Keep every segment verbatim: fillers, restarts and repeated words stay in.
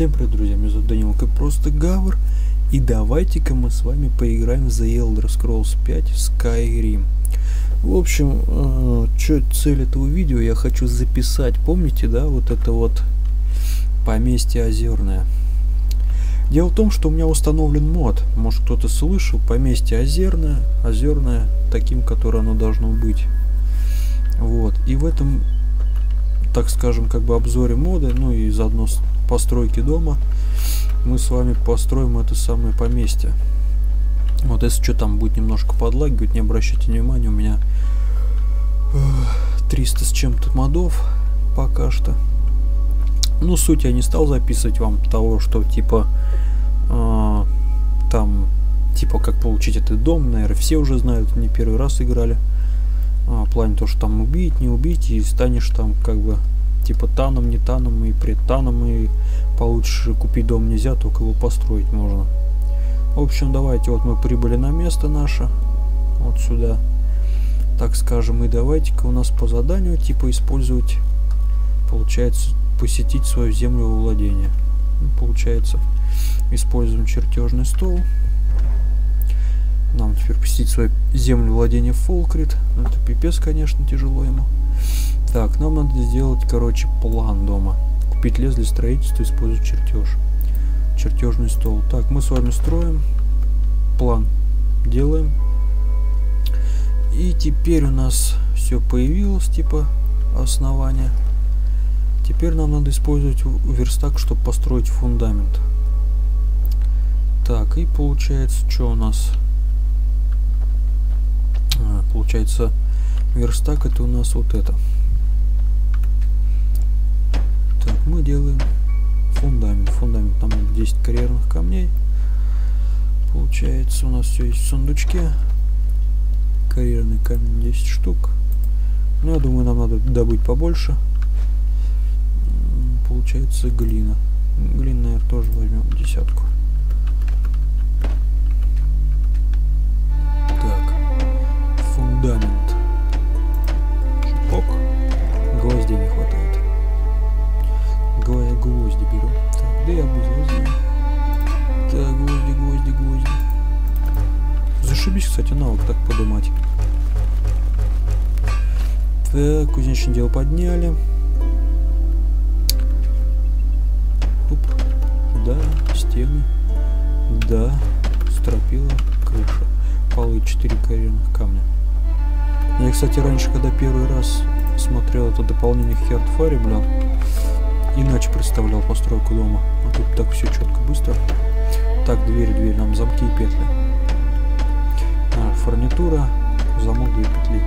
Всем привет, друзья, меня зовут Данил, как просто Гавр, и давайте-ка мы с вами поиграем в The Elder Scrolls пять Skyrim. В общем, э, что цель этого видео, я хочу записать, помните, да, вот это вот поместье Озерное. Дело в том, что у меня установлен мод, может кто-то слышал, поместье Озерное, Озерное, таким, которое оно должно быть. Вот, и в этом, так скажем, как бы обзоре моды, ну и заодно постройки дома, мы с вами построим это самое поместье. Вот, если что там будет немножко подлагивать, не обращайте внимания, у меня триста с чем-то модов пока что. Ну, суть я не стал записывать вам того, что типа э, там, типа как получить этот дом, наверное, все уже знают, не первый раз играли. А, в плане того, что там убить, не убить, и станешь там как бы типа таном, не таном, и пред таном, и получше купить дом нельзя, только его построить можно. В общем, давайте, вот мы прибыли на место наше, вот сюда, так скажем, и давайте-ка у нас по заданию типа использовать, получается, посетить свою землю во владение. Ну, получается, используем чертежный стол. Нам теперь посетить свою землю владения Фолкрит. Ну, это пипец, конечно, тяжело ему. Так, нам надо сделать, короче, план дома. Купить лес для строительства, использовать чертеж. Чертежный стол. Так, мы с вами строим. План делаем. И теперь у нас все появилось, типа, основание. Теперь нам надо использовать верстак, чтобы построить фундамент. Так, и получается, что у нас... Получается, верстак это у нас вот это. Так, мы делаем фундамент. Фундамент там десять карьерных камней. Получается, у нас все есть в сундучке. Карьерный камень десять штук. Ну, я думаю, нам надо добыть побольше. Получается, глина. Глина, наверное, тоже возьмем десятку. Фундамент. Шипок. Гвоздей не хватает. Гвоя гвозди беру. Так, да я буду гвозди. Так, гвозди, гвозди, гвозди. Зашибись, кстати, навык так подумать. Так, кузнечное дело подняли. Оп. Да, стены. Да, стропила, крыша. Полы, четыре карьерных камня. Я, кстати, раньше, когда первый раз смотрел это дополнение к Hearthfire, блин, иначе представлял постройку дома. А тут так все четко, быстро. Так, дверь, дверь, нам замки и петли. А, фурнитура, замок, две петли.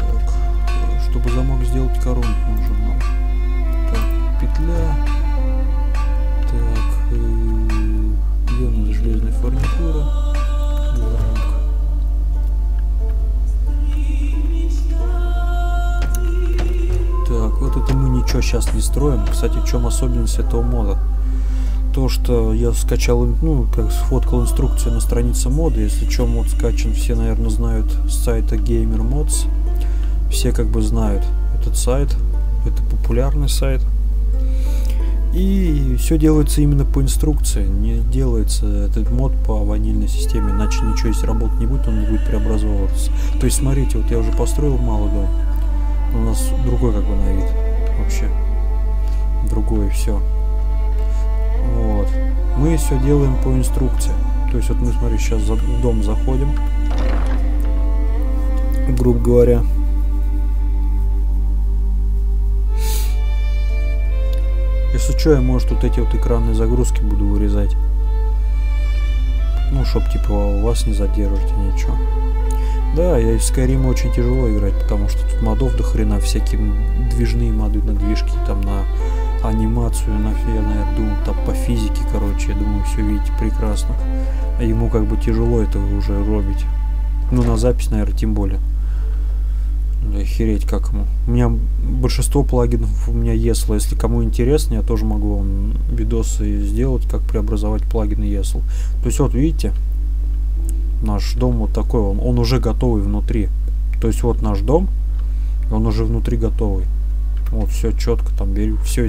Так, чтобы замок сделать, коронник нужен нам. Так, петля. Так, где у нас железная фурнитура? Замок. Так, вот это мы ничего сейчас не строим. Кстати, в чем особенность этого мода? То, что я скачал, ну, как сфоткал инструкцию на странице мода. Если что, мод скачан, все, наверное, знают с сайта GamerMods. Все как бы знают этот сайт. Это популярный сайт. И все делается именно по инструкции. Не делается этот мод по ванильной системе. Иначе ничего, если работать не будет, он не будет преобразовываться. То есть, смотрите, вот я уже построил мало дома. У нас другой как бы на вид вообще другое все. Вот мы все делаем по инструкции, то есть вот мы, смотри, сейчас в дом заходим, грубо говоря, если что, я, может, вот эти вот экранные загрузки буду вырезать, ну, чтоб типа вас не задержите ничего. Да, я в Skyrim очень тяжело играть, потому что тут модов до хрена, всякие движные моды на движки, там на анимацию, на, я, наверное, думал, там по физике, короче, я думаю, все видите прекрасно. А ему как бы тяжело это уже робить. Ну, на запись, наверное, тем более. Охереть как ему. У меня большинство плагинов у меня и эс эл. Если кому интересно, я тоже могу вам видосы сделать, как преобразовать плагины и эс эл. То есть вот, видите? Наш дом вот такой, он, он уже готовый внутри. То есть вот наш дом, он уже внутри готовый. Вот, все четко, там беру, все,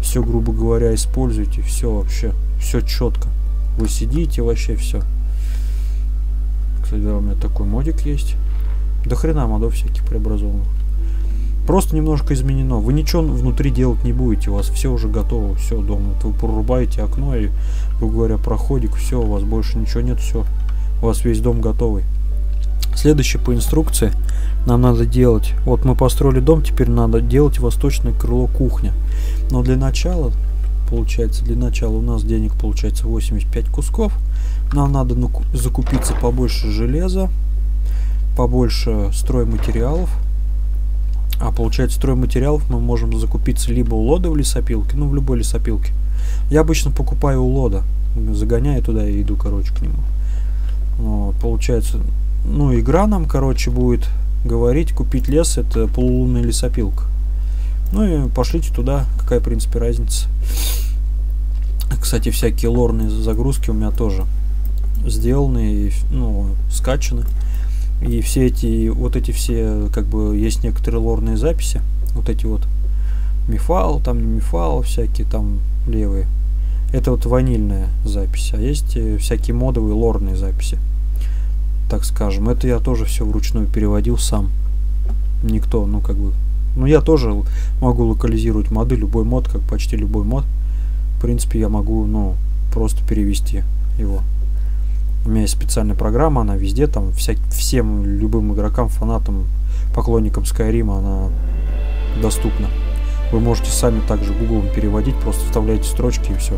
все, грубо говоря, используйте, все вообще, все четко. Вы сидите вообще все. Кстати, да, у меня такой модик есть. До хрена модов всяких преобразованных. Просто немножко изменено. Вы ничего внутри делать не будете, у вас все уже готово, все дома. Вот вы прорубаете окно и, грубо говоря, проходик, все, у вас больше ничего нет, все. У вас весь дом готовый. Следующее по инструкции нам надо делать. Вот мы построили дом, теперь надо делать восточное крыло кухня. Но для начала, получается, для начала у нас денег получается восемьдесят пять кусков. Нам надо закупиться побольше железа, побольше стройматериалов. А получается, стройматериалов мы можем закупиться либо у Лода в лесопилке, ну в любой лесопилке. Я обычно покупаю у Лода, загоняю туда и иду, короче, к нему. Вот, получается, ну игра нам, короче, будет говорить, купить лес, это полулунная лесопилка. Ну и пошлите туда, какая, в принципе, разница. Кстати, всякие лорные загрузки у меня тоже сделаны и, ну, скачаны. И все эти, вот эти все, как бы, есть некоторые лорные записи. Вот эти вот мифал, там не мифал, всякие там левые. Это вот ванильная запись. А есть всякие модовые лорные записи, так скажем. Это я тоже все вручную переводил сам. Никто, ну, как бы... Ну, я тоже могу локализировать моды, любой мод, как почти любой мод. В принципе, я могу, ну, просто перевести его. У меня есть специальная программа, она везде, там, вся, всем любым игрокам, фанатам, поклонникам Skyrim она доступна. Вы можете сами также гуглом переводить, просто вставляете строчки и все.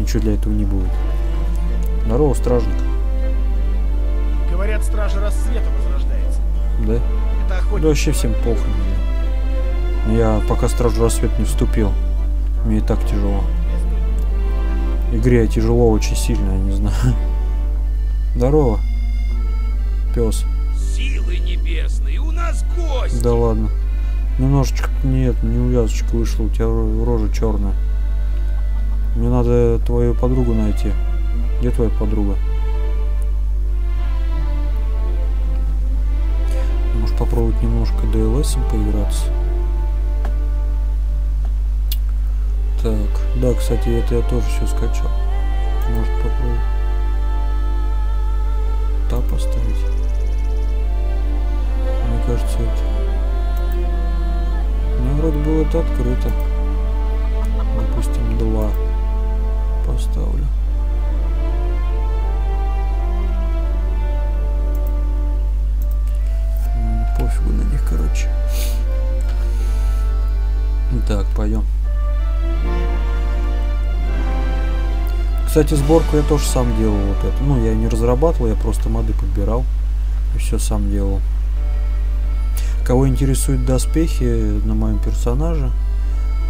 Ничего для этого не будет. Здорово, стражник. Говорят, стражи рассвета возрождается. Да? Это охотник. Да вообще всем похрен. Я пока стражу рассвет не вступил. Мне и так тяжело. Игре тяжело очень сильно, я не знаю. Здорово, пес. Силы небесные, у нас гость. Да ладно. Немножечко, нет, не увязочка вышла, у тебя рожа черная. Мне надо твою подругу найти. Где твоя подруга? Может попробовать немножко ди эл эсом поиграться? Так, да, кстати, это я тоже все скачал. Может попробовать. Та поставить. Мне кажется, это... Ну, вроде бы это открыто. Допустим, два поставлю. Ну, пофигу на них, короче. Так, пойдем. Кстати, сборку я тоже сам делал вот это. Ну, я не разрабатывал, я просто моды подбирал. И все сам делал. Кого интересуют доспехи на моем персонаже,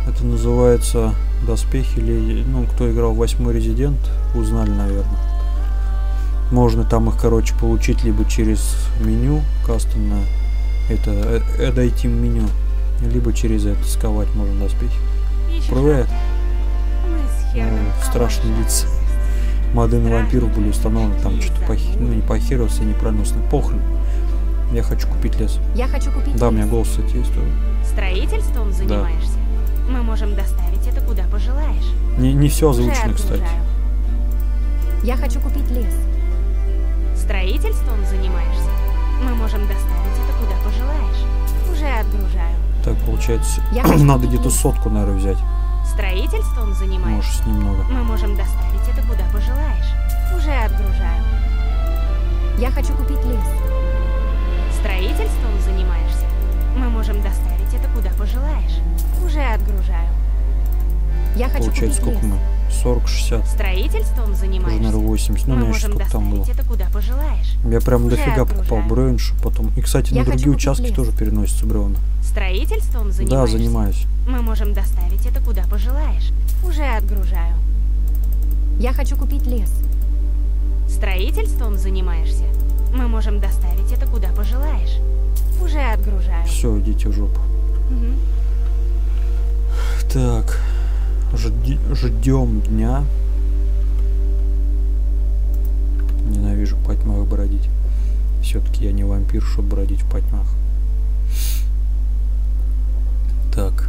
это называется доспехи. Ну, кто играл в восьмой Резидент, узнали, наверное. Можно там их, короче, получить либо через меню кастомное, это Add Item меню, либо через это сковать можно доспехи. Проверяет. Страшные лица. Моды на вампиров были установлены. Там что-то похи... ну, не похерился, не проносный. Похрен. Я хочу купить лес. Я хочу купить да, лес. У меня голос, кстати, есть. Строительством занимаешься? Да. Мы можем доставить это куда пожелаешь. Не, не все озвучено, кстати. Я хочу купить лес. Строительством занимаешься? Мы можем доставить это куда пожелаешь. Уже отгружаю. Так, получается, надо где-то сотку, наверное, взять. Строительством занимаешься? Может, немного. Мы можем доставить это куда пожелаешь. Уже отгружаю. Я хочу купить лес. Строительством занимаешься? Мы можем доставить это куда пожелаешь. Уже отгружаю. Я хочу Получается, купить сколько лес. мы? сорок шестьдесят. Строительством занимаешься? Уже, наверное, восемьдесят. Ну, мы знаешь, можем сколько там было. Это куда пожелаешь. Я прям Уже дофига отгружаю. покупал бревеншу потом. И, кстати, Я на другие участки лес. тоже переносятся бревна. Строительством занимаешься? Да, занимаюсь. Мы можем доставить это куда пожелаешь. Уже отгружаю. Я хочу купить лес. Строительством занимаешься? Мы можем доставить это куда пожелаешь. Уже отгружаю. Все, идите в жопу. Угу. Так. Ждем дня. Ненавижу в потьмах бродить. Все-таки я не вампир, чтобы бродить в потьмах. Так.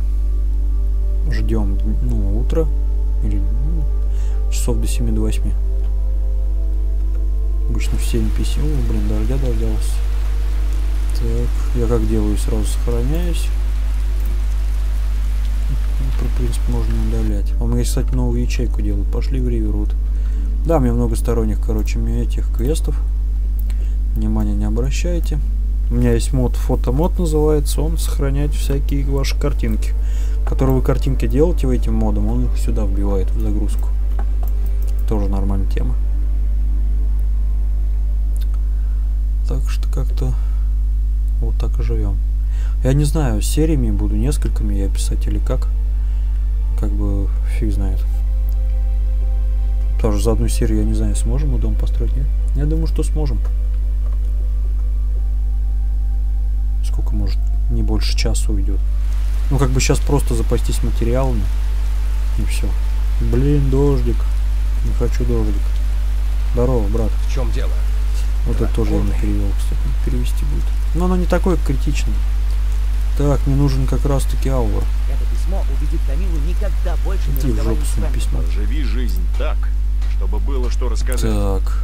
ждем, ну, утро или, ну, часов до семи до восьми. Обычно все эн пи си. О, блин, дождя дождался. Так, я как делаю, сразу сохраняюсь. В принципе, можно удалять. А мы, кстати, новую ячейку делают. Пошли в Ривервуд. Да, у меня много сторонних, короче, этих квестов. Внимания не обращайте. У меня есть мод, фотомод называется. Он сохраняет всякие ваши картинки. Которые вы картинки делаете в этим модом, он их сюда вбивает в загрузку. Тоже нормальная тема. Так что как-то вот так и живем. Я не знаю, сериями буду, несколькими я писать или как. Как бы фиг знает. Потому что за одну серию, я не знаю, сможем мы дом построить, нет? Я думаю, что сможем. Сколько, может, не больше часа уйдет. Ну, как бы сейчас просто запастись материалами. И все. Блин, дождик. Не хочу дождик. Здорово, брат. В чем дело? Вот брат, это тоже он перевел, кстати. Перевести будет. Но оно не такое критичное. Так, мне нужен как раз-таки ауэр. Это письмо убедит Данилу никогда больше не разговаривать с вами. Письмо. Живи жизнь так, чтобы было что рассказать. Так.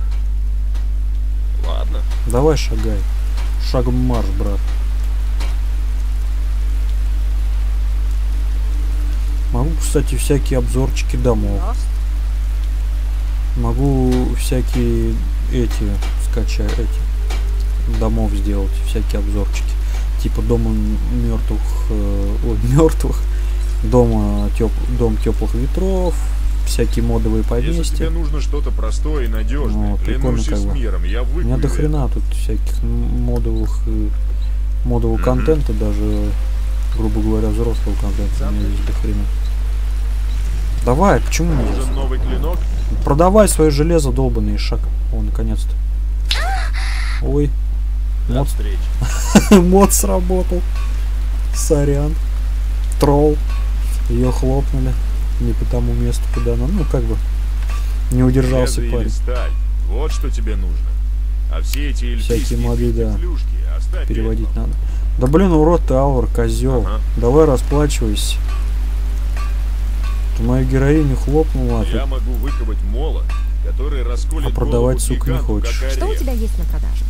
Ладно. Давай шагай. Шагом марш, брат. Могу, кстати, всякие обзорчики домов. Могу всякие эти скачать, эти домов сделать, всякие обзорчики. Типа дома мертвых, э, мертвых, дома теп, дом теплых ветров, всякие модовые поместья. Если тебе нужно что-то простое и надежное, вот, клянусь с миром, я выкупил. У меня до хрена тут всяких модовых, модового mm-hmm. контента, даже, грубо говоря, взрослого контента. У меня есть до хрена. Давай, почему нужен новый клинок? Продавай свое железо, долбанный шаг. О, наконец-то. Ой. Мод... мод сработал. Сорян. Тролл. Ее хлопнули. Не по тому месту, куда она. Ну, как бы. Не удержался парень. Вот что тебе нужно. А все эти всякие мады, да. Переводить надо. Да блин, урод ты, Алвар, козел. Ага. Давай расплачивайся. Ты мою героиню хлопнула. Я ты... могу выковать мола, который расколет. А продавать, сука, не хочешь. Что у тебя есть на продажу?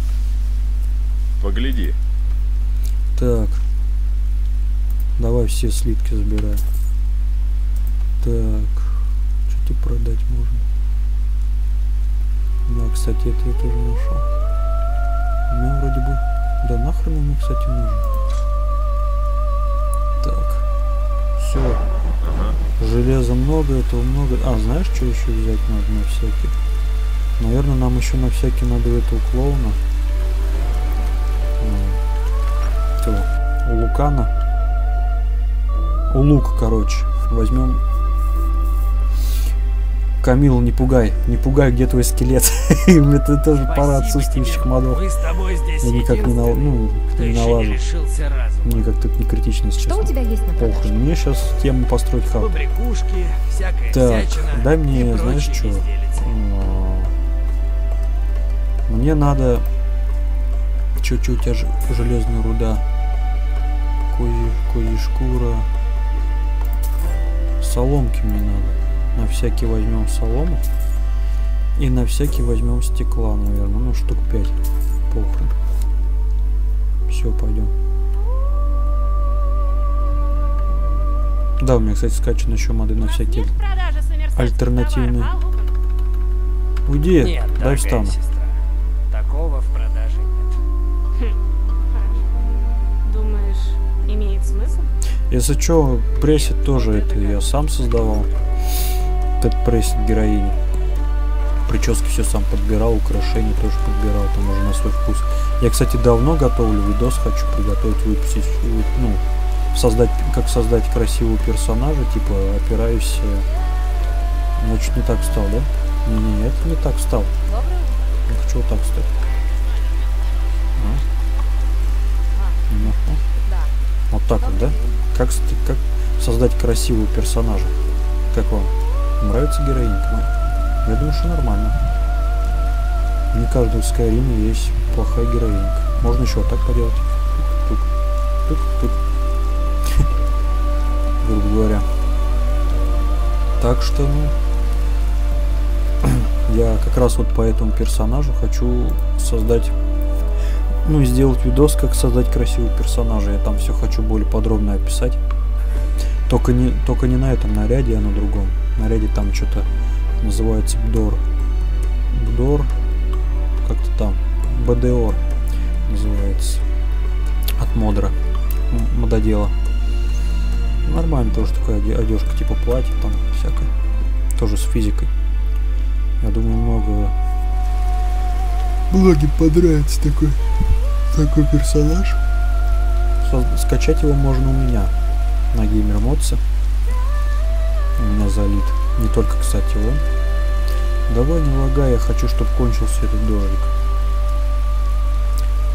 Погляди. Так. Давай все слитки забираем. Так. Что-то продать можно. Да, кстати, это я тоже нашел. Ну, вроде бы... Да нахрен ему, кстати, нужен. Так. Все. Ага. Железа много, этого много. А, знаешь, что еще взять надо на всякие? Наверное, нам еще на всякие надо этого клоуна. У Лукана, у Лука, короче, возьмем. Камил, не пугай, не пугай, где твой скелет? Это тоже пара отсутствующих модов. Я никак не налажу, ну, не налажу. Мне как-то не критично сейчас. Похуй, мне сейчас тему построить хаб. Так, дай мне, знаешь что? Мне надо... Че, че у тебя же железная руда? Козья, козья шкура. Соломки мне надо. На всякий возьмем солому. И на всякий возьмем стекла, наверное. Ну, штук пять. Похрен. Все, пойдем. Да, у меня, кстати, скачаны еще моды на всякие альтернативные. Уйди, нет, дай встану. Такого в продаже нет. Думаешь, имеет смысл? Если что, пресет тоже вот это, это я сам создавал. Этот пресет героини. Прически все сам подбирал, украшения тоже подбирал, там уже на свой вкус. Я, кстати, давно готовлю видос, хочу приготовить, выпустить, ну, создать, как создать красивого персонажа, типа, опираюсь. Я чуть не так стал, да? Не, не, это не так стал. Я хочу вот так стать. Вот так вот, да? Как, как создать красивого персонажа? Как вам? Нравится героинька моя? Я думаю, что нормально. Не каждый в Скайриме есть плохая героинька. Можно еще вот так поделать. Тук-тук. Тук-тук. Грубо говоря. Так что, ну, я как раз вот по этому персонажу хочу создать, ну, сделать видос, как создать красивого персонажа. Я там все хочу более подробно описать. Только не, только не на этом наряде, а на другом. Наряде там что-то называется Бдор. Бдор, как-то там, Бдор называется. От Модра, мододела. Нормально тоже такая одежка, типа платье там всякое. Тоже с физикой. Я думаю, много многим понравится такой, такой персонаж. Скачать его можно у меня на GamerMods. У меня залит. Не только, кстати, он. Давай не лагай, я хочу, чтобы кончился этот дождик.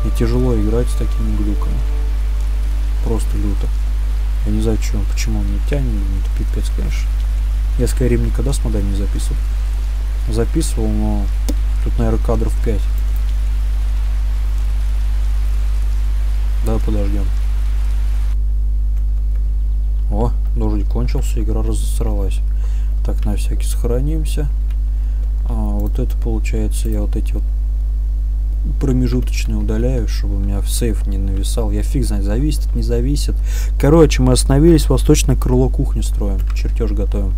И тяжело играть с такими глюками. Просто люто. Я не знаю, почему, почему он не тянет. Это пипец, конечно. Я Skyrim никогда с модами не записывал. Записывал, но тут, наверное, кадров пять. Давай подождем. О, дождик кончился, игра разосралась. Так, на всякий сохранимся. А, вот это получается, я вот эти вот промежуточные удаляю, чтобы у меня в сейф не нависал. Я фиг знает, зависит, не зависит. Короче, мы остановились, восточное крыло кухни строим, чертеж готовим.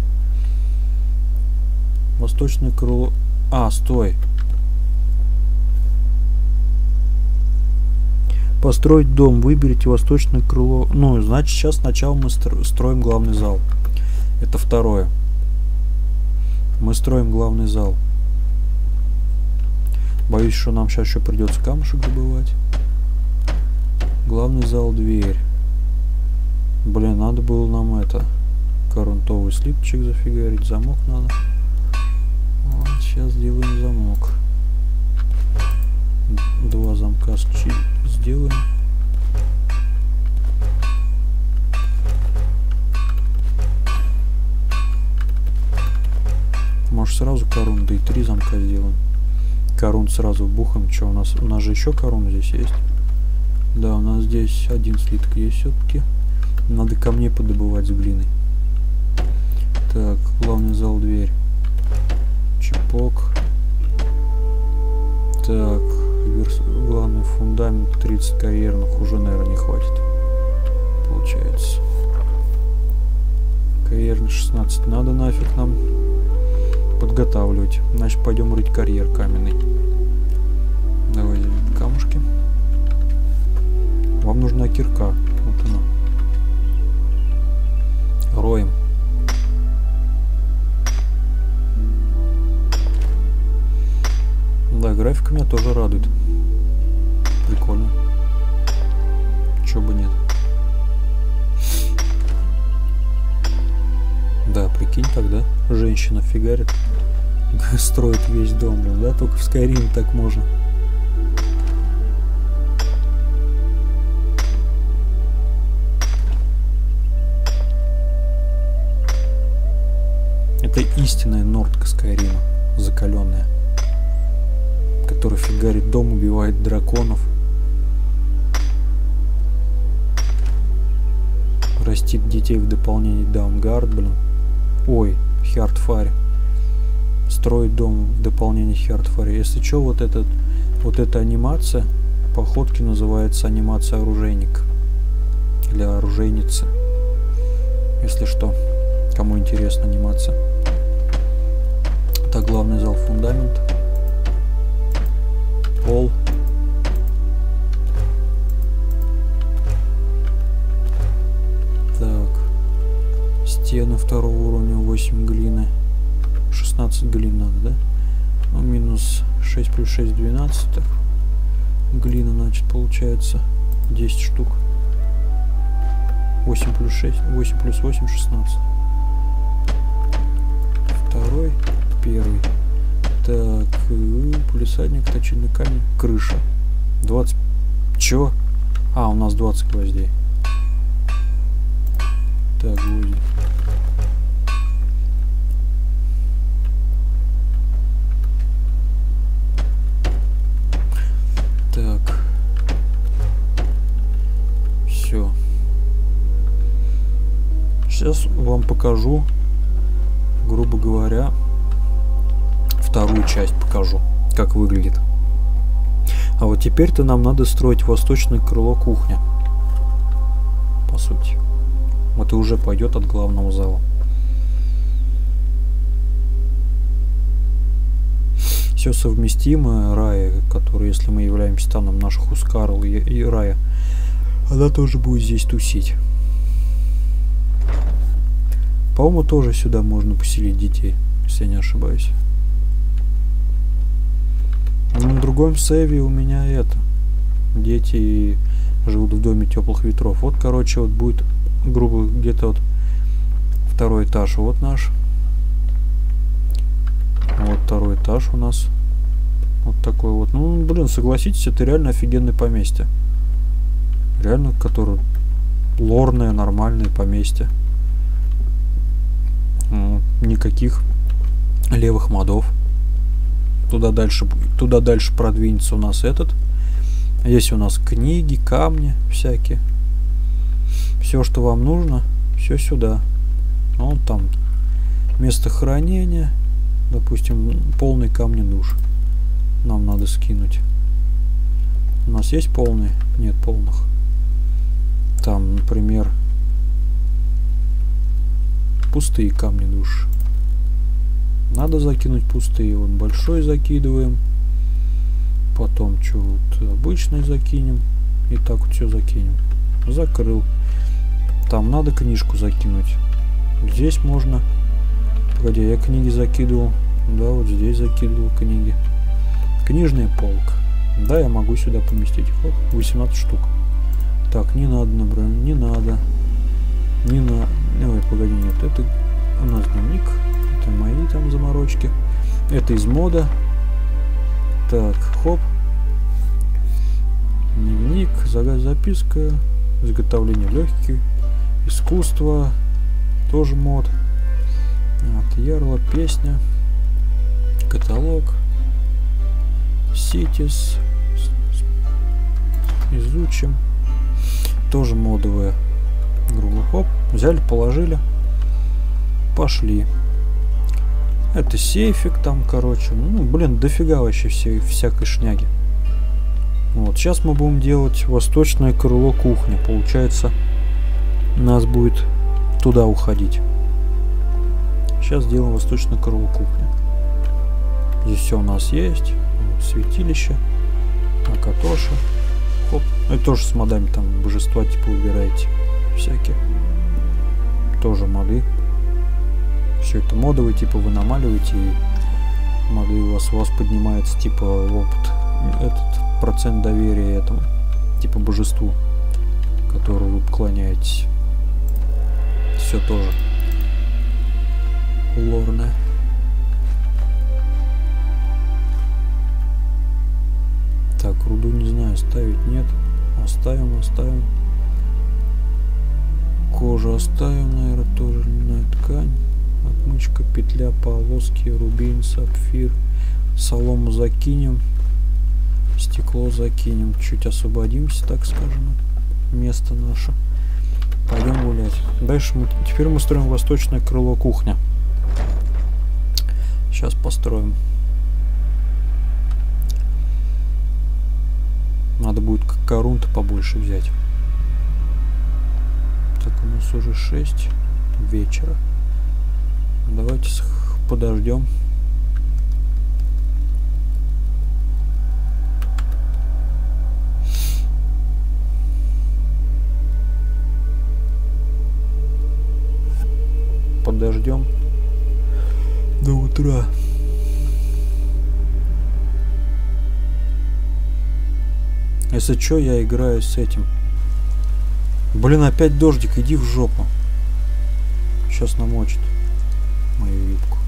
Восточное крыло... А, стой. Построить дом, выберите восточное крыло. Ну, значит, сейчас сначала мы строим главный зал. Это второе. Мы строим главный зал. Боюсь, что нам сейчас еще придется камушек добывать. Главный зал, дверь. Блин, надо было нам это. Коронтовый слипчик зафигарить. Замок надо. Вот, сейчас сделаем замок. Два замка сделаем. Может, сразу корон, да и три замка сделаем. Корун сразу бухом. Что у нас? У нас же еще корун здесь есть. Да, у нас здесь один слиток есть все-таки. Надо камни подобывать с глиной. Так, главный зал, дверь. Чепок. Так, главный фундамент тридцать карьерных уже, наверное, не хватит. Получается. Карьерных шестнадцать надо нафиг нам подготавливать. Значит, пойдем рыть карьер каменный. Давай камушки. Вам нужна кирка. Вот она. Роем. Да, графика меня тоже радует. Прикольно. Чё бы нет. Да, прикинь тогда. Женщина фигарит. Строит весь дом, да? Только в Skyrim так можно. Это истинная нордка Скайрима, закаленная, которая фигарит дом, убивает драконов, растит детей в дополнение Даунгард, блин. Ой, Hearthfire. Строить дом в дополнение Hearthfire. Если что, вот этот, вот эта анимация походки называется анимация оружейник. Или оружейницы. Если что. Кому интересна анимация. Это главный зал, фундамент. Пол. Так. Стены второго уровня, восемь глины. шестнадцать глин надо, да? Ну, минус шесть плюс шесть, двенадцать. Так. Глина, значит, получается десять штук. восемь плюс шесть, восемь плюс восемь, шестнадцать. Второй, первый. Так, полисадник, точильный камень, крыша. двадцать. Чё? А, у нас двадцать гвоздей. Так, гвозди. Так. Все. Сейчас вам покажу грубо говоря, вторую часть покажу, как выглядит. А вот теперь-то нам надо строить восточное крыло кухни. По сути. Это уже пойдет от главного зала. Все совместимо. Рая, который, если мы являемся станом наших Ускарл и, и Рая, она тоже будет здесь тусить. По-моему, тоже сюда можно поселить детей, если я не ошибаюсь. Но на другом сейве у меня это. Дети живут в доме теплых ветров. Вот, короче, вот будет грубо где-то вот второй этаж. Вот наш. Вот второй этаж у нас. Вот такой вот. Ну, блин, согласитесь, это реально офигенное поместье. Реально, которое лорное, нормальное поместье. Ну, никаких левых модов. Туда дальше, туда дальше продвинется у нас этот. Есть у нас книги, камни всякие. Все, что вам нужно, все сюда. Вон там место хранения, допустим, полный камни душ. Нам надо скинуть. У нас есть полный? Нет полных. Там, например, пустые камни душ. Надо закинуть пустые. Вот большой закидываем. Потом что вот обычный закинем. И так вот все закинем. Закрыл. Там надо книжку закинуть. Здесь можно. Погоди, я книги закидывал. Да, вот здесь закидывал книги. Книжная полка. Да, я могу сюда поместить. Хоп, восемнадцать штук. Так, не надо, набрать. Не надо. Не надо. Ой, погоди, нет. Это у нас дневник. Это мои там заморочки. Это из мода. Так, хоп. Дневник, записка. Изготовление легких. Искусство. Тоже мод. От ярла, песня. Каталог. Ситис. Изучим. Тоже модовые. Грубо. Хоп. Взяли, положили. Пошли. Это сейфик там, короче. Ну, блин, дофига вообще всей, всякой шняги. Вот, сейчас мы будем делать восточное крыло кухни. Получается, нас будет туда уходить. Сейчас делаем восточное крыло кухни. Здесь все у нас есть. Святилище. Акатоши. Хоп. Это тоже с модами там божества типа выбираете. Всякие. Тоже моды. Все это модовые, типа вы намаливаете, и моды у вас у вас поднимается типа опыт. Этот. Процент доверия этому типа божеству, которому вы поклоняетесь. Все тоже лорное. Так, руду не знаю, ставить нет. Оставим, оставим. Кожу оставим, наверное, тоже льняная ткань. Отмычка, петля, полоски, рубин, сапфир. Солому закинем. Стекло закинем, чуть освободимся, так скажем, место наше. Пойдем гулять. Дальше мы теперь мы строим восточное крыло кухня. Сейчас построим. Надо будет корун-то побольше взять. Так, у нас уже шесть вечера. Давайте подождем. Подождем до утра. Если что, я играю с этим. Блин, опять дождик, иди в жопу. Сейчас намочит мою юбку.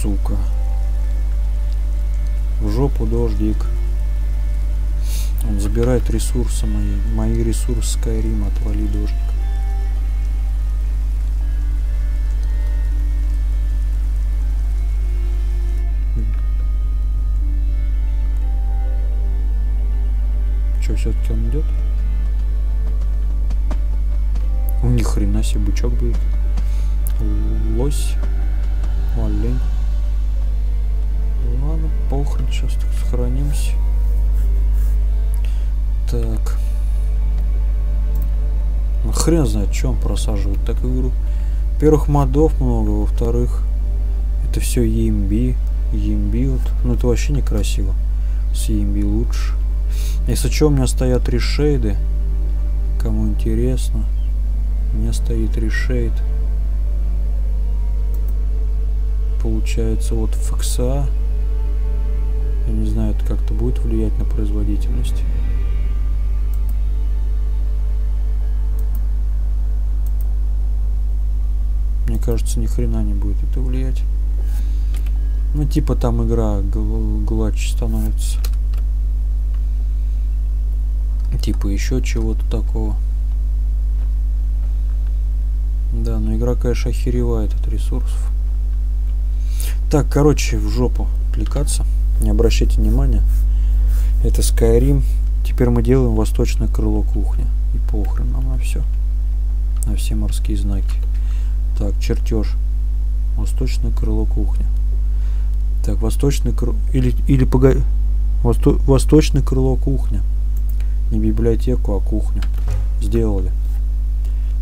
Сука. В жопу дождик. Он забирает ресурсы мои. Мои ресурсы Skyrim, отвали дождик. Что, все-таки он идет? У них хрена себе бычок был. Лось. Олень. Ладно, похрен, сейчас так сохранимся. Так. Хрен знает, чем просаживают так игру. Во-первых, модов много, во-вторых, это все и эм би. и эм би вот. Ну это вообще некрасиво. С и эм би лучше. Если что, у меня стоят три шейды. Кому интересно. У меня стоит три шейд. Получается вот фикса. Я не знаю, это как-то будет влиять на производительность. Мне кажется, ни хрена не будет это влиять. Ну типа там игра гладче становится. Типа еще чего-то такого. Да, но игра, конечно, охеревает от ресурсов. Так, короче, в жопу кликаться. Не обращайте внимания. Это Skyrim. Теперь мы делаем восточное крыло кухни. И похрен нам на все. На все морские знаки. Так, чертеж. Восточное крыло кухни. Так, восточное крыло... Или, или пога... Восто... Восточное крыло кухня. Не библиотеку, а кухню. Сделали.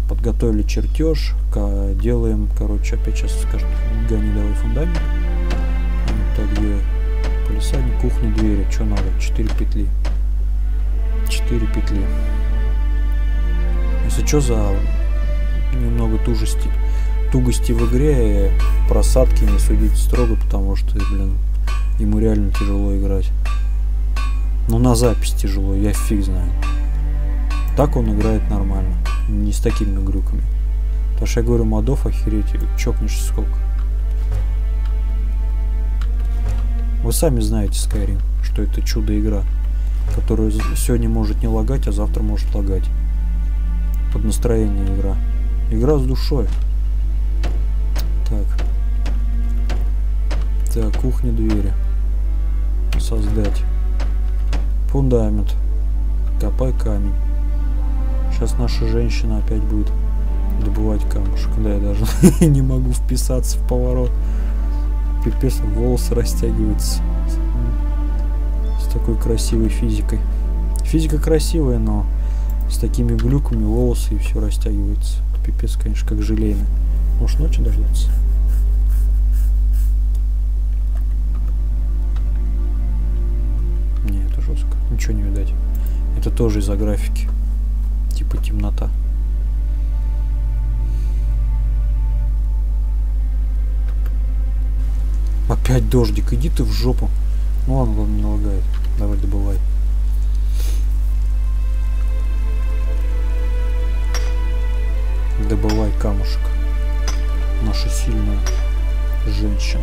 Подготовили чертеж. К... Делаем, короче, опять сейчас скажут, гони давай фундамент. Вот так, где полисадник, кухня, двери. Что надо? четыре петли. четыре петли. Если что, за немного тужести. Тугости в игре, просадки не судить строго, потому что, блин, ему реально тяжело играть. Но на запись тяжело, я фиг знаю. Так он играет нормально, не с такими грюками. Потому что я говорю, модов охереть, чокнешь сколько. Вы сами знаете, Skyrim, что это чудо-игра, которая сегодня может не лагать, а завтра может лагать. Под настроение игра. Игра с душой. Так. Так, кухня, двери. Создать. Фундамент. Копай камень. Сейчас наша женщина опять будет добывать камушек. Да, я даже не могу вписаться в поворот. Пипец, волосы растягиваются. С такой красивой физикой. Физика красивая, но с такими глюками волосы и все растягивается. Пипец, конечно, как желейный. Может, ночью дождаться. Не, это жестко. Ничего не видать. Это тоже из-за графики. Типа темнота. Опять дождик. Иди ты в жопу. Ну ладно, он не лагает. Давай добывай. Добывай камушек. Наша сильная женщина.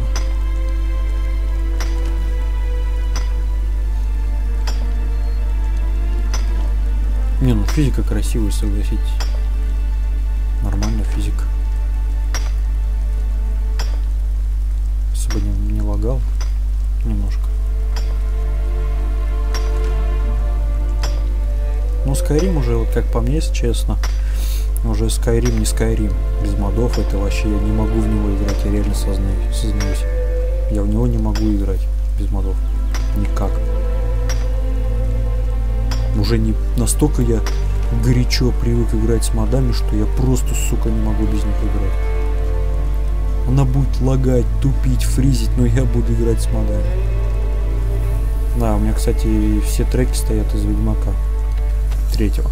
Не, ну физика красивая, согласитесь. Нормальная физика. Если бы не, не лагал немножко. Но Skyrim уже, вот как по мне, если честно, уже Skyrim не Skyrim. Без модов это вообще я не могу в него играть. Я реально сознаюсь, сознаюсь. Я в него не могу играть без модов. Никак. Уже не настолько я горячо привык играть с модами, что я просто, сука, не могу без них играть. Она будет лагать, тупить, фризить, но я буду играть с модами. Да, у меня, кстати, все треки стоят из Ведьмака Третьего.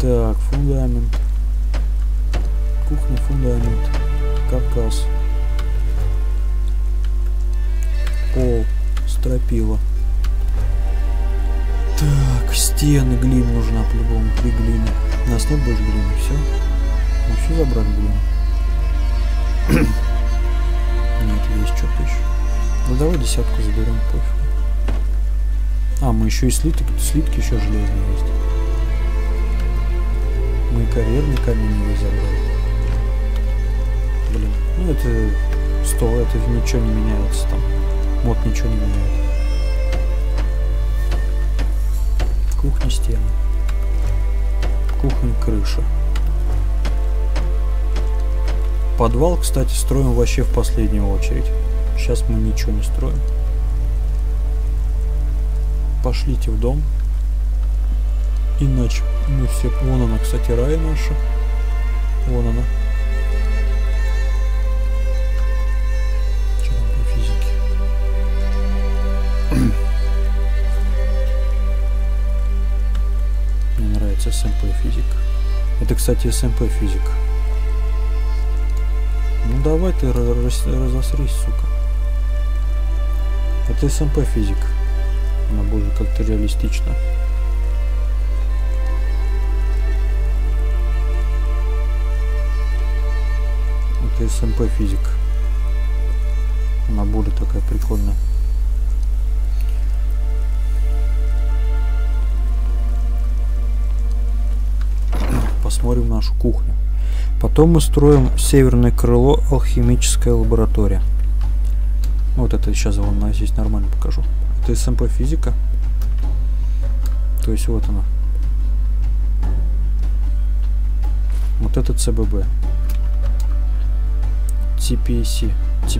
Так, фундамент. Кухня, фундамент. Каркас. Пол. Стропила. Так, стены, глина нужна по-любому. Три глины. У нас нет больше глины, все. Мы все забрали глину. Нет, есть что-то еще. Ну давай десятку заберем, пофиг. А, мы еще и слиток. Слитки еще железные есть. Мы карьерный камень его забрали. Блин, ну это сто, это ничего не меняется там. Мод ничего не меняет. Кухня, стены. Кухня, крыша. Подвал, кстати, строим вообще в последнюю очередь. Сейчас мы ничего не строим. Пошлите в дом. Иначе мы все... Вон она, кстати, рай наша. Вон она. Что там по физике? Мне нравится СМП Физик. Это, кстати, СМП Физик. Ну давай ты разосрись, сука. Это СМП Физик. Она больше как-то реалистично. Это СМП Физик. Она более такая прикольная. Посмотрим нашу кухню. Потом мы строим северное крыло, алхимическая лаборатория. Вот это сейчас вон, я здесь нормально покажу. Это СМП Физика. То есть вот она. Вот это ЦББ. си пи эс си. си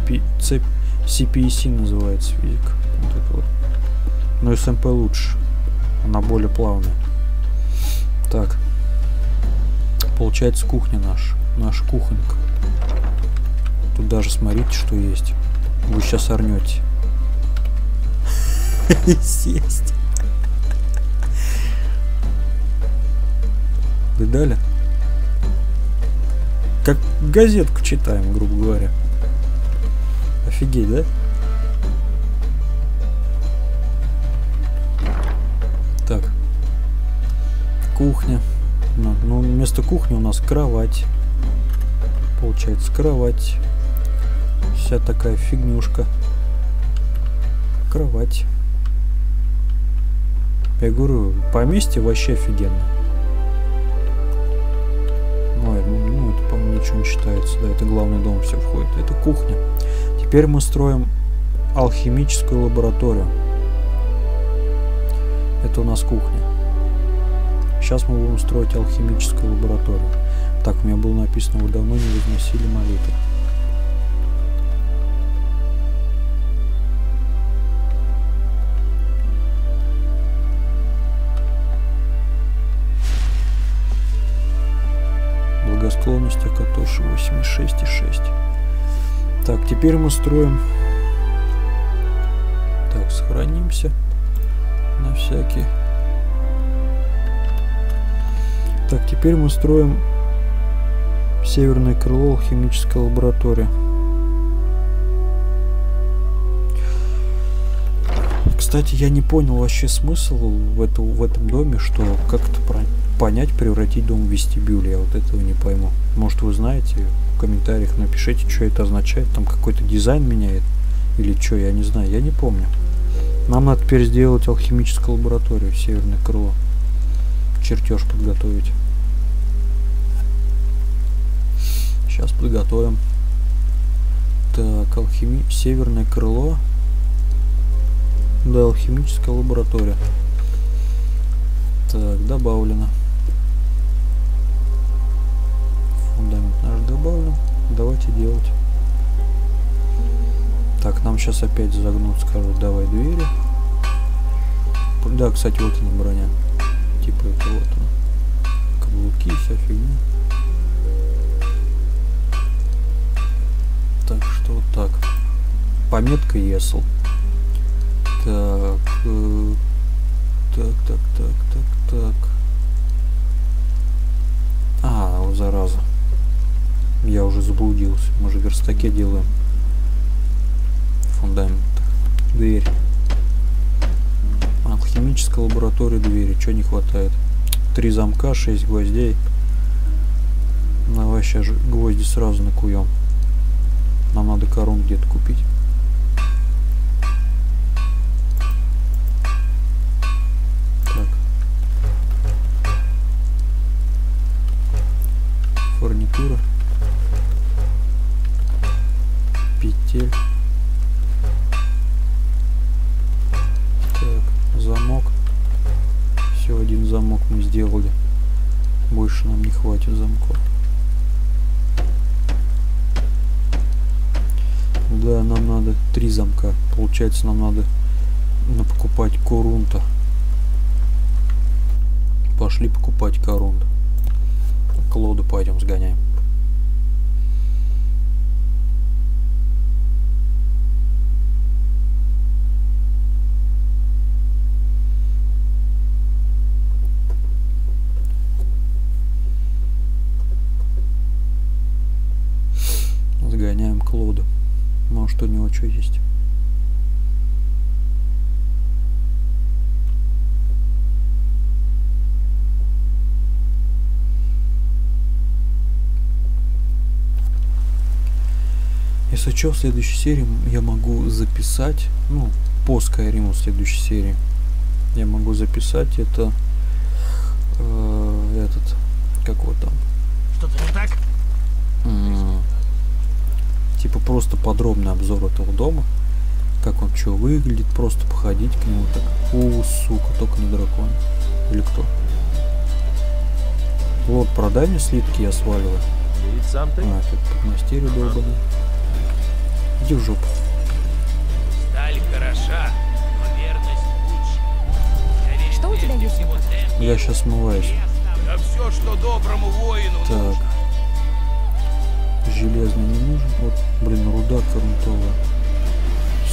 пи эс си называется физика. Вот это вот. Но СМП лучше. Она более плавная. Так. Получается кухня наша, наша кухонька. Тут даже смотрите, что есть. Вы сейчас орнете. Сесть. Вы дали? Как газетку читаем, грубо говоря. Офигеть, да? Так. Кухня. Ну, вместо кухни у нас кровать. Получается кровать. Вся такая фигнюшка. Кровать. Я говорю, поместье вообще офигенно. Ой, ну, это, по-моему, ничего не считается. Да, это главный дом все входит. Это кухня. Теперь мы строим алхимическую лабораторию. Это у нас кухня. Сейчас мы будем строить алхимическую лабораторию. Так, у меня было написано, вы давно не возносили молитвы. Благосклонность Акатоши восемьдесят шесть и шесть. Так, теперь мы строим. Так, сохранимся на всякий. Так, теперь мы строим северное крыло алхимической лаборатории. Кстати, я не понял вообще смысл в, эту, в этом доме, что как-то понять, превратить дом в вестибюль. Я вот этого не пойму. Может, вы знаете, в комментариях напишите, что это означает. Там какой-то дизайн меняет или что, я не знаю, я не помню. Нам надо теперь сделать алхимическую лабораторию, северное крыло. Чертеж подготовить. Сейчас подготовим. Так, алхими... северное крыло. Да, алхимическая лаборатория. Так, добавлено. Фундамент наш добавлен. Давайте делать. Так, нам сейчас опять загнут, скажут, давай двери. Да, кстати, вот она броня. Типа это вот он. Каблуки, вся фигня. Так что вот так. Пометка и эс эл. Так, э, так, так, так, так, так. А, вот зараза. Я уже заблудился. Мы же в верстаке делаем. Фундамент. Дверь. Алхимическая лаборатория, двери. Чего не хватает? Три замка, шесть гвоздей. Давай сейчас же гвозди сразу накуем. Нам надо корон где-то купить. Так. Фурнитура. Петель. Замок. Все, один замок мы сделали. Больше нам не хватит замков. Да, нам надо три замка. Получается, нам надо покупать корунта. Пошли покупать корунт. К Лоду пойдем сгоняем. Сгоняем к Лоду. Может, у него что есть? Если что, в следующей серии я могу записать, ну, по Skyrim в следующей серии я могу записать это, э, этот, как вот там. Что-то не так? М-м, типа просто подробный обзор этого дома, как он что выглядит, просто походить к нему так. О, сука, только не дракон. Или кто? Вот, продай мне слитки, я сваливаю. А, тут подмастерье долбанное. Иди в жопу. Сталь хороша, но верность лучше. Что у тебя есть? Я сейчас смываюсь. Да все, что доброму воину. Так. Нужно. Железный не нужен. Вот, блин, руда корнтовая.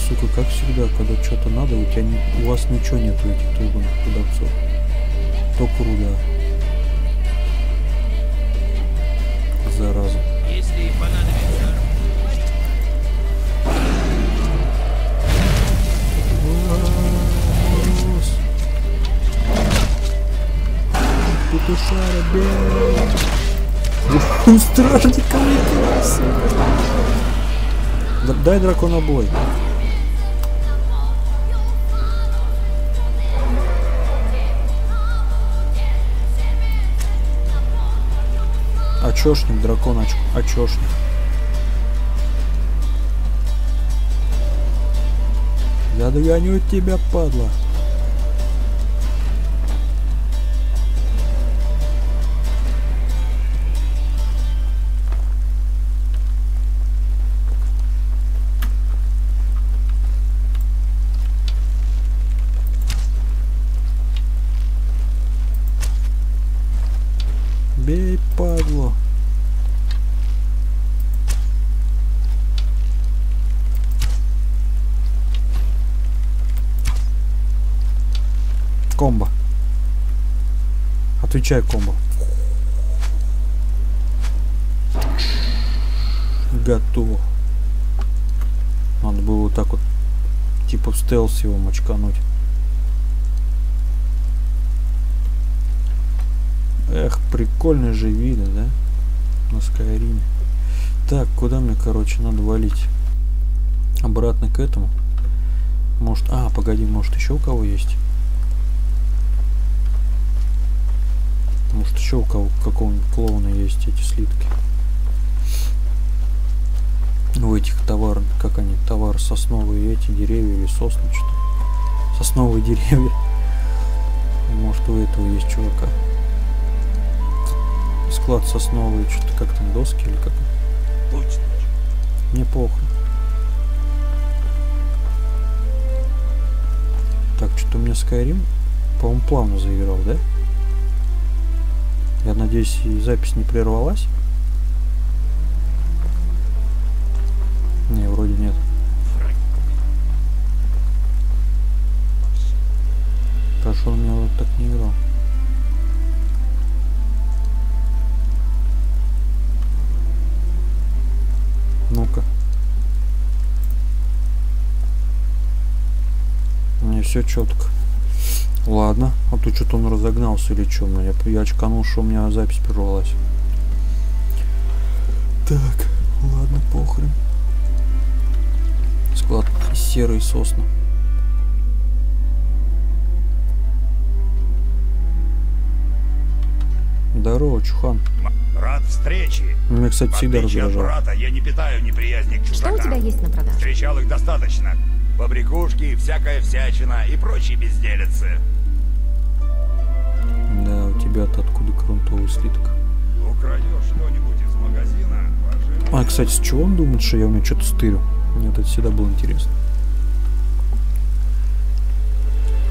Сука, как всегда, когда что-то надо, у тебя не... у вас ничего нет у этих трубных продавцов. Только руда. Зараза. Если понадобится. Петушара, блядь. Стражник коммуникации. Дай драконобой. Очёшник, дракон, очёшник. Я догоню тебя, падла. Бей, падло. Комбо. Отвечай, комбо. Готово. Надо было вот так вот, типа в стелс его мочкануть. Эх, прикольные же виды, да? На Скайриме. Так, куда мне, короче, надо валить? Обратно к этому. Может, а, погоди, может еще у кого есть? Может еще у кого какого-нибудь клоуна есть эти слитки? Ну, этих товар, как они, товар сосновые эти деревья или сосны что-то. Сосновые деревья. Может, у этого есть чувака? Склад сосновый, что-то как там, доски или как? Точно. Не похуй. Так, что-то у меня Skyrim, по-моему, плавно заиграл, да? Я надеюсь, и запись не прервалась. Не, вроде нет. Хорошо, он меня вот так не играл. Ну-ка. Не, все четко. Ладно. А то что-то он разогнался или что? Я, я очканул, что у меня запись прервалась. Так, ладно, похрен. Склад серые сосны. Здорово, чухан. Рад встрече. Меня, кстати, всегда раздражал. Брата, я не питаю неприязни к чужакам. Что у тебя есть на продажу? Встречал их достаточно. Побрякушки, всякая всячина и прочие безделицы. Да, у тебя-то откуда грунтовый слиток? Украдешь что-нибудь из магазина. А, кстати, с чего он думает, что я у меня что-то стырю? Мне вот это всегда было интересно.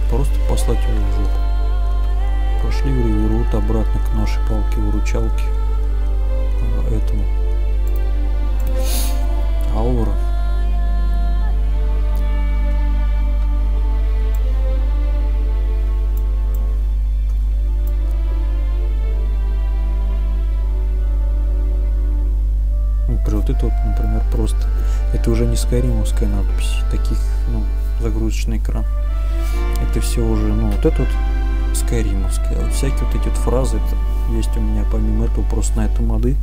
Просто послать его в жопу. Пошли в Ривервуд обратно к нашей палке-выручалке. А, этому. Аура. Ну, при вот это вот, например, просто. Это уже не скайримовская надпись. Таких, ну, загрузочный экран. Это все уже, ну, вот это вот. Скайримовская. Вот всякие вот эти вот фразы это есть у меня помимо этого просто на это моды.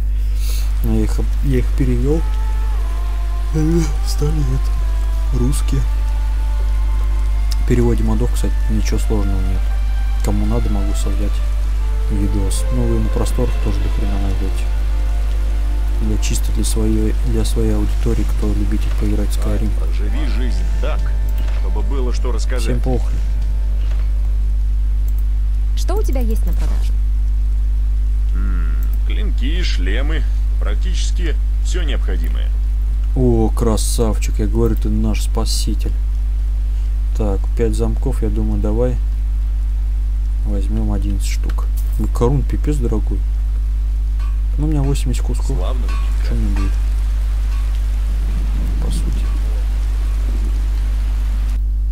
Я их, я их перевел. Стали это русские. В переводе модов, кстати, ничего сложного нет. Кому надо, могу создать видос. Ну вы на просторах тоже до хрена найдете. Для чисто для своей для своей аудитории, кто любитель поиграть в Skyrim. Живи жизнь так, чтобы было что рассказать. Всем похрен. Что у тебя есть на продажу? М-м, клинки, шлемы, практически все необходимое. О, красавчик, я говорю, ты наш спаситель. Так, пять замков, я думаю, давай возьмем одиннадцать штук. Макарон пипец дорогой. Ну, у меня восемьдесят кусков. Славно. Что мне будет? По сути.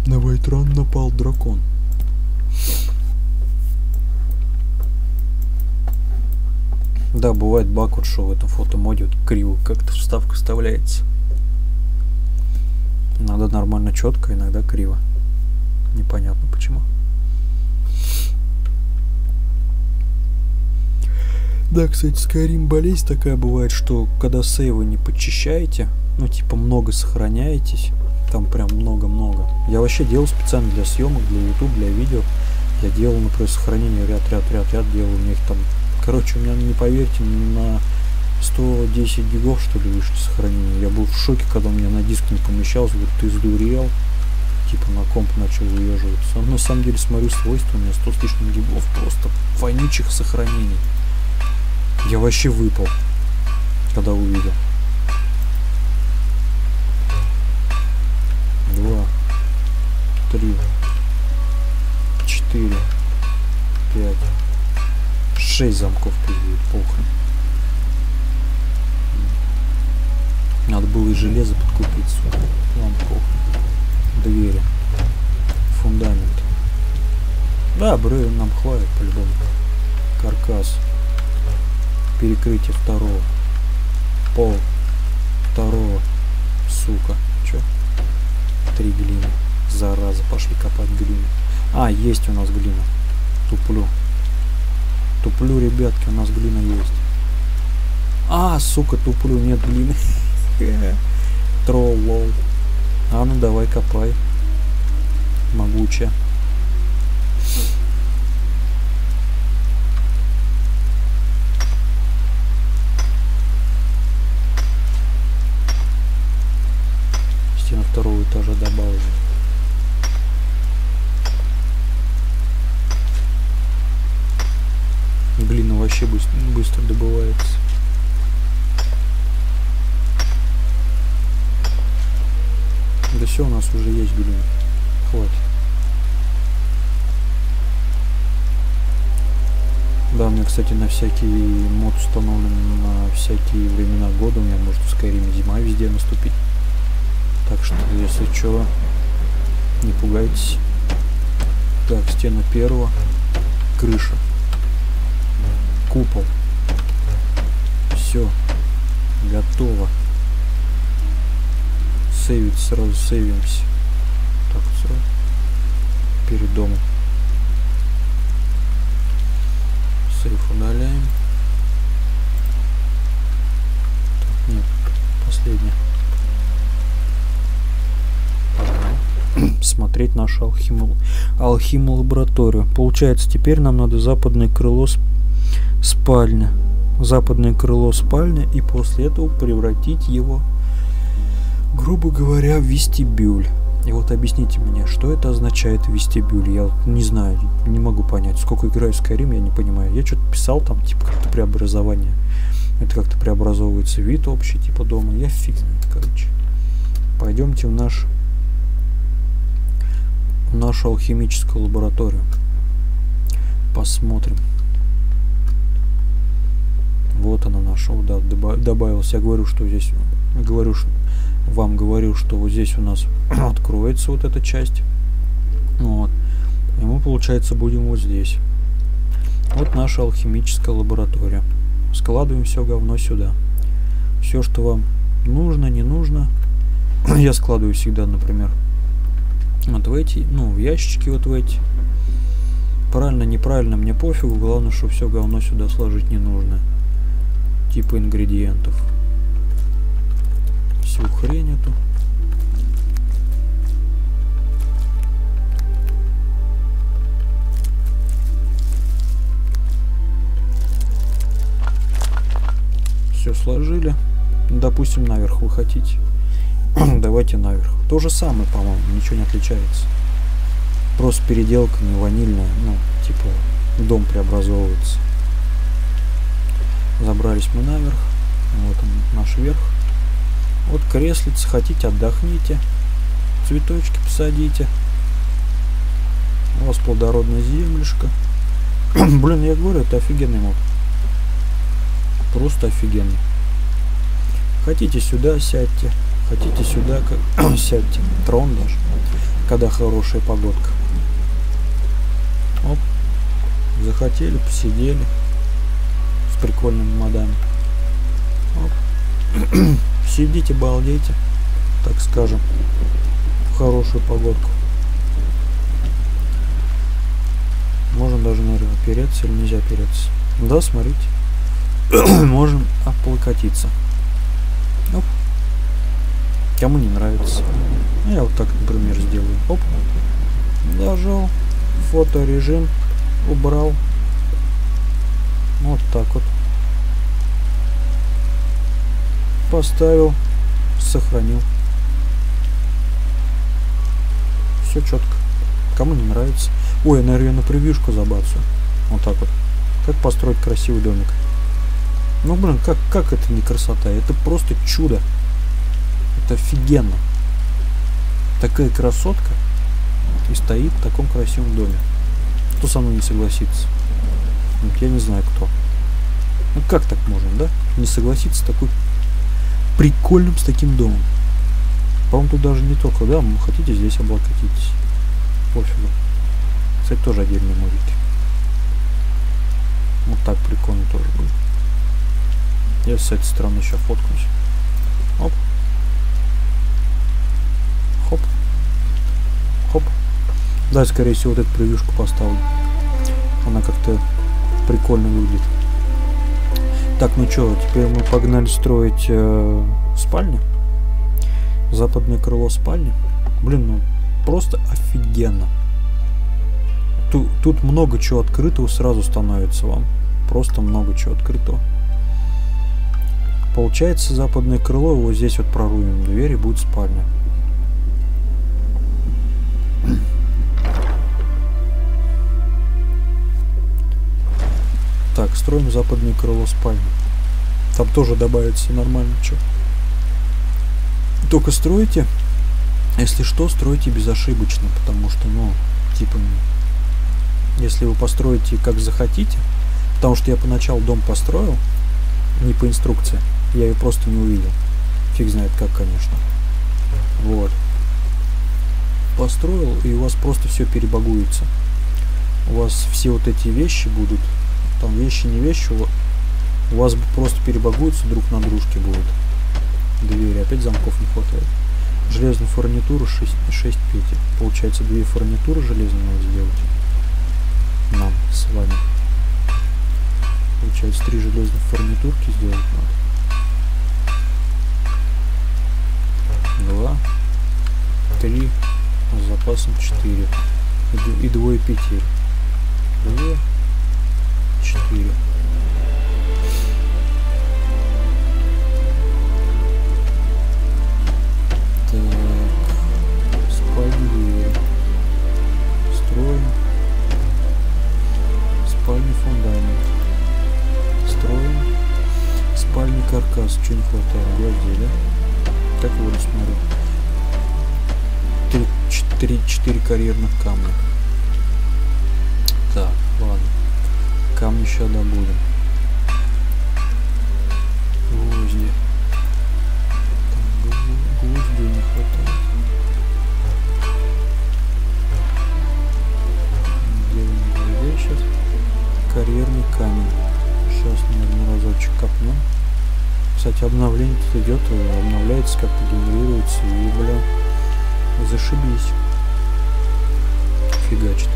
На Вайтран напал дракон. Да, бывает баг, вот что в этом фотомоде вот криво как-то вставка вставляется. Иногда нормально четко, иногда криво. Непонятно почему. Да, кстати, Skyrim болезнь такая бывает, что когда сейвы не подчищаете, ну типа много сохраняетесь, там прям много-много. Я вообще делал специально для съемок, для YouTube, для видео. Я делал, например, сохранение ряд-ряд-ряд-ряд, делал у них там. Короче, у меня, не поверьте, на сто десять гигов, что ли, вышло сохранение. Я был в шоке, когда у меня на диск не помещалось. Говорю, ты сдурел. Типа на комп начал выеживаться. Но на самом деле, смотрю свойства, у меня сто с лишним гигов просто фоничих сохранений. Я вообще выпал, когда увидел. Два. Три. Четыре. Пять. шесть замков прибудет, похрен. Надо было и железо подкупить, сука. Лампов. Двери. Фундамент. Да, бры нам хватит по-любому. Каркас. Перекрытие второго. Пол. Второго. Сука. Чё? Три глины. Зараза, пошли копать глину. А, есть у нас глина. Туплю. Туплю, ребятки, у нас глина есть. А, сука, туплю, нет глины. Тролл, лол. А ну давай копай. Могучая. Стена второго этажа добавлю. Глина вообще быстро, быстро добывается. Да все, у нас уже есть глина. Хватит. Да, у меня, кстати, на всякий мод установлен на всякие времена года. У меня может в Skyrim зима везде наступить. Так что, если что, не пугайтесь. Так, стена первого. Крыша. Купол. Все. Готово. Сейвить сразу, сейвимся. Так, сразу. Перед домом. Сейв удаляем. Так, нет. Последнее. Смотреть нашу алхиму. Алхиму лабораторию. Получается, теперь нам надо западное крыло с спальня, западное крыло спальня, и после этого превратить его, грубо говоря, в вестибюль. И вот объясните мне, что это означает вестибюль. Я вот не знаю, не могу понять. Сколько играю в Skyrim, я не понимаю. Я что-то писал там, типа, как-то преобразование. Это как-то преобразовывается вид общий, типа, дома. Я фиг знает, короче. Пойдемте в наш в нашу алхимическую лабораторию. Посмотрим. Вот она наша, да, добавился. Я говорю, что здесь, говорю, что, вам говорю, что вот здесь у нас откроется вот эта часть. Вот. И мы, получается, будем вот здесь. Вот наша алхимическая лаборатория. Складываем все говно сюда. Все, что вам нужно, не нужно. Я складываю всегда, например, вот в эти, ну, в ящички вот в эти. Правильно, неправильно, мне пофигу. Главное, что все говно сюда сложить не нужно. Типа ингредиентов. Всю хрень эту. Все сложили. Допустим, наверх вы хотите. Давайте наверх. То же самое, по-моему, ничего не отличается. Просто переделка не ванильная. Ну, типа, дом преобразовывается. Забрались мы наверх. Вот он, наш верх. Вот креслица. Хотите, отдохните. Цветочки посадите. У вас плодородная землюшка. Блин, я говорю, это офигенный мод. Просто офигенный. Хотите сюда, сядьте. Хотите сюда, как... сядьте. Трон даже. Когда хорошая погодка. Оп. Захотели, посидели. С прикольными модами. Оп. Сидите, балдейте. Так скажем. В хорошую погодку. Можно даже, наверное, опереться или нельзя опереться. Да, смотрите. Можем облокотиться. Оп. Кому не нравится. Я вот так, например, сделаю. Оп. Нажал. Фоторежим. Убрал. Вот так вот. Поставил. Сохранил. Все четко. Кому не нравится. Ой, я, наверное, на превьюшку забацаю. Вот так вот. Как построить красивый домик. Ну, блин, как, как это не красота? Это просто чудо. Это офигенно. Такая красотка и стоит в таком красивом доме. Кто со мной не согласится? Я не знаю, кто. Ну, как так можно, да? Не согласиться с такой прикольным, с таким домом. По-моему, тут даже не только, да? Вы хотите здесь облокотитесь. Пофигу. Кстати, тоже отдельные мурики. Вот так прикольно тоже будет. Я с этой стороны еще фоткнусь. Оп. Хоп. Хоп. Да, скорее всего, вот эту превьюшку поставлю. Она как-то прикольно выглядит. Так, ну что, теперь мы погнали строить э, спальню. Западное крыло спальни. Блин, ну просто офигенно. Тут, тут много чего открытого сразу становится вам. Просто много чего открытого. Получается, западное крыло, вот здесь вот прорубим дверь и будет спальня. Так, строим западное крыло спальни. Там тоже добавится нормально что. Только стройте, если что, стройте безошибочно, потому что, ну, типа, если вы построите как захотите, потому что я поначалу дом построил, не по инструкции. Я ее просто не увидел. Фиг знает как, конечно. Вот. Построил, и у вас просто все перебагуется. У вас все вот эти вещи будут. Там вещи, не вещи. У вас просто перебагуются друг на дружке будут. Двери. Опять замков не хватает. Железную фурнитуру шесть, шесть петель. Получается, две фурнитуры железные надо сделать. Нам с вами. Получается, три железных фурнитурки сделать надо. Два, три, с запасом четыре и двое петель. Две, четыре. Так, спальни, строим, спальни фундамент, строим, спальни каркас, что не хватает, гвозди, да? Так вот, смотрю. четыре, четыре, четыре карьерных камня. Так, ладно. Камни еще добудем. Гвозди. Гвозди не хватает. Делаем гвоздей сейчас. Карьерный камень. Сейчас, наверное, разочек копнем. Кстати, обновление тут идет, обновляется, как-то генерируется, и, бля, зашибись. Фигачит.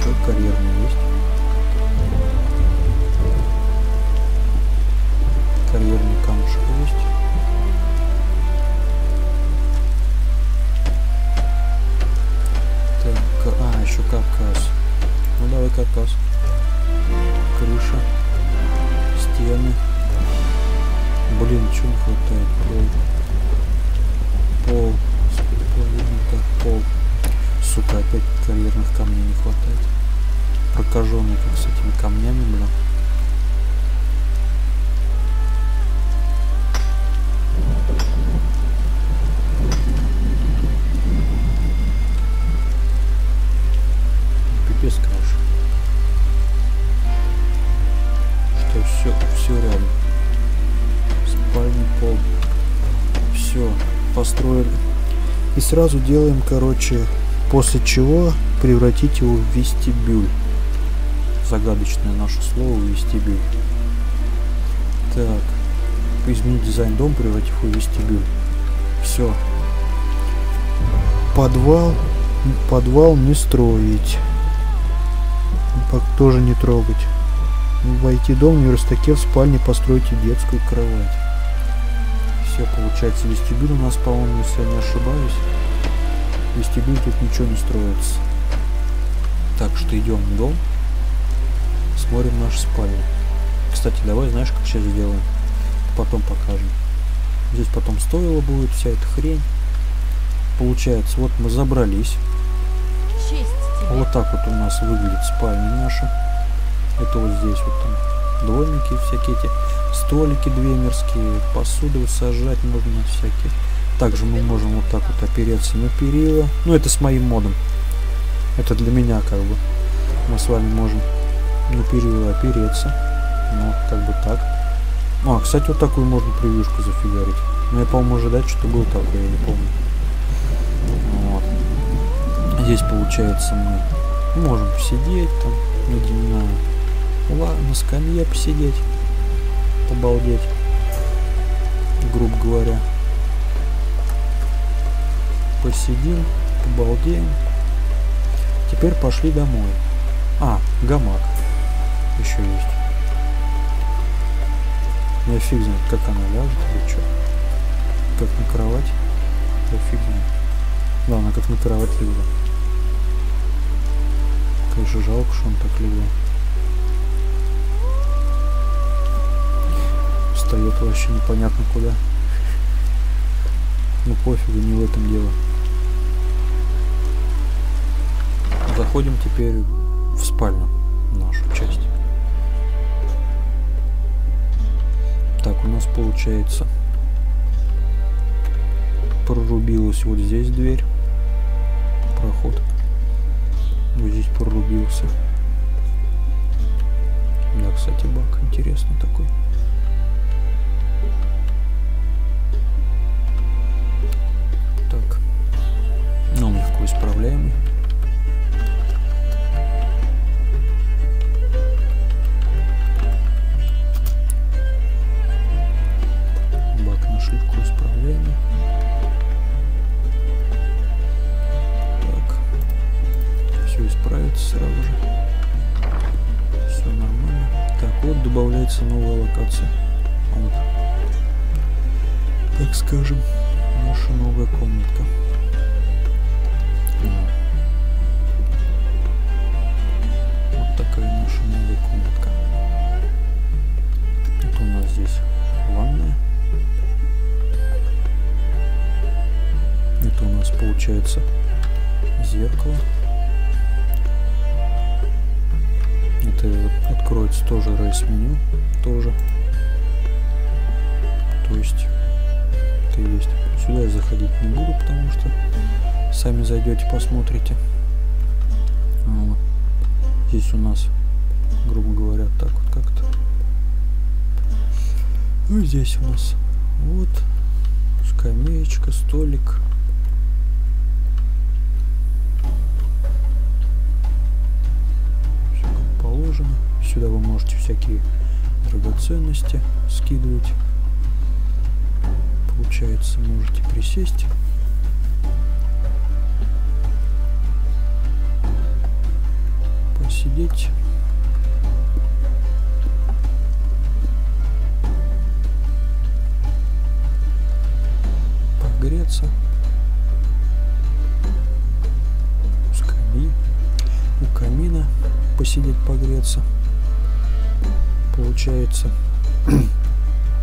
Все, карьерный есть. Карьерный камушек есть. Так, а, еще каркас. Ну давай каркас. Крыша, стены. Блин, чего не хватает? Пол. Пол. Так, пол. Сука, опять карьерных камней не хватает. Прокаженный как с этими камнями, бля. Пипец, короче. Что все, все реально. Спальный пол. Все, построили. И сразу делаем, короче, после чего превратить его в вестибюль. Загадочное наше слово — вестибюль. Так. Изменить дизайн дома, превратив его в вестибюль. Все. Подвал. Подвал не строить. Тоже не трогать. Войти в дом, не растакев, в спальне постройте детскую кровать. Все, получается, вестибюль у нас, по-моему, если я не ошибаюсь. Вестибюль тут ничего не строится. Так что идем в дом. Смотрим нашу спальню. Кстати, давай, знаешь, как сейчас сделаем? Потом покажем. Здесь потом стоило будет вся эта хрень. Получается, вот мы забрались. Вот так вот у нас выглядит спальня наша. Это вот здесь вот там домики всякие эти, столики двемерские, посуду сажать можно всякие. Также мы можем вот так вот опереться на перила. Ну, это с моим модом. Это для меня как бы. Мы с вами можем на перила опереться. Ну, как бы так. А, кстати, вот такую можно превьюшку зафигарить. Но я, по-моему, ожидать, что было такое, я не помню. Вот. Здесь, получается, мы можем сидеть там, на, на, на скамье посидеть, побалдеть, грубо говоря. Посидим, побалдеем. Теперь пошли домой. А, гамак еще есть. Я фиг знает, как она ляжет или что. Как на кровать. Я фиг знает. Да, она как на кровать легла. Конечно, жалко, что он так легла. Встает вообще непонятно куда. Ну пофигу, не в этом дело. Заходим теперь в спальню, нашу часть. Так, у нас получается прорубилась вот здесь дверь, проход. Вот здесь прорубился. Да, кстати, баг интересный такой. Так, ну, легко исправляемый. Ошибку исправления. Так, все исправится сразу же. Все нормально. Так, вот добавляется новая локация. Вот. Так скажем, наша новая комнатка. Вот такая наша новая комнатка. Вот у нас здесь ванная. Это у нас получается зеркало. Это откроется тоже рейс меню. Тоже. то есть это и есть. Сюда я заходить не буду, потому что сами зайдете, посмотрите. Вот. Здесь у нас, грубо говоря, так вот как-то. Ну и здесь у нас вот скамеечка, столик. Все как положено. Сюда вы можете всякие драгоценности скидывать. Получается, можете присесть. Посидеть. Погреться. Скамьи. У камина посидеть, погреться. Получается,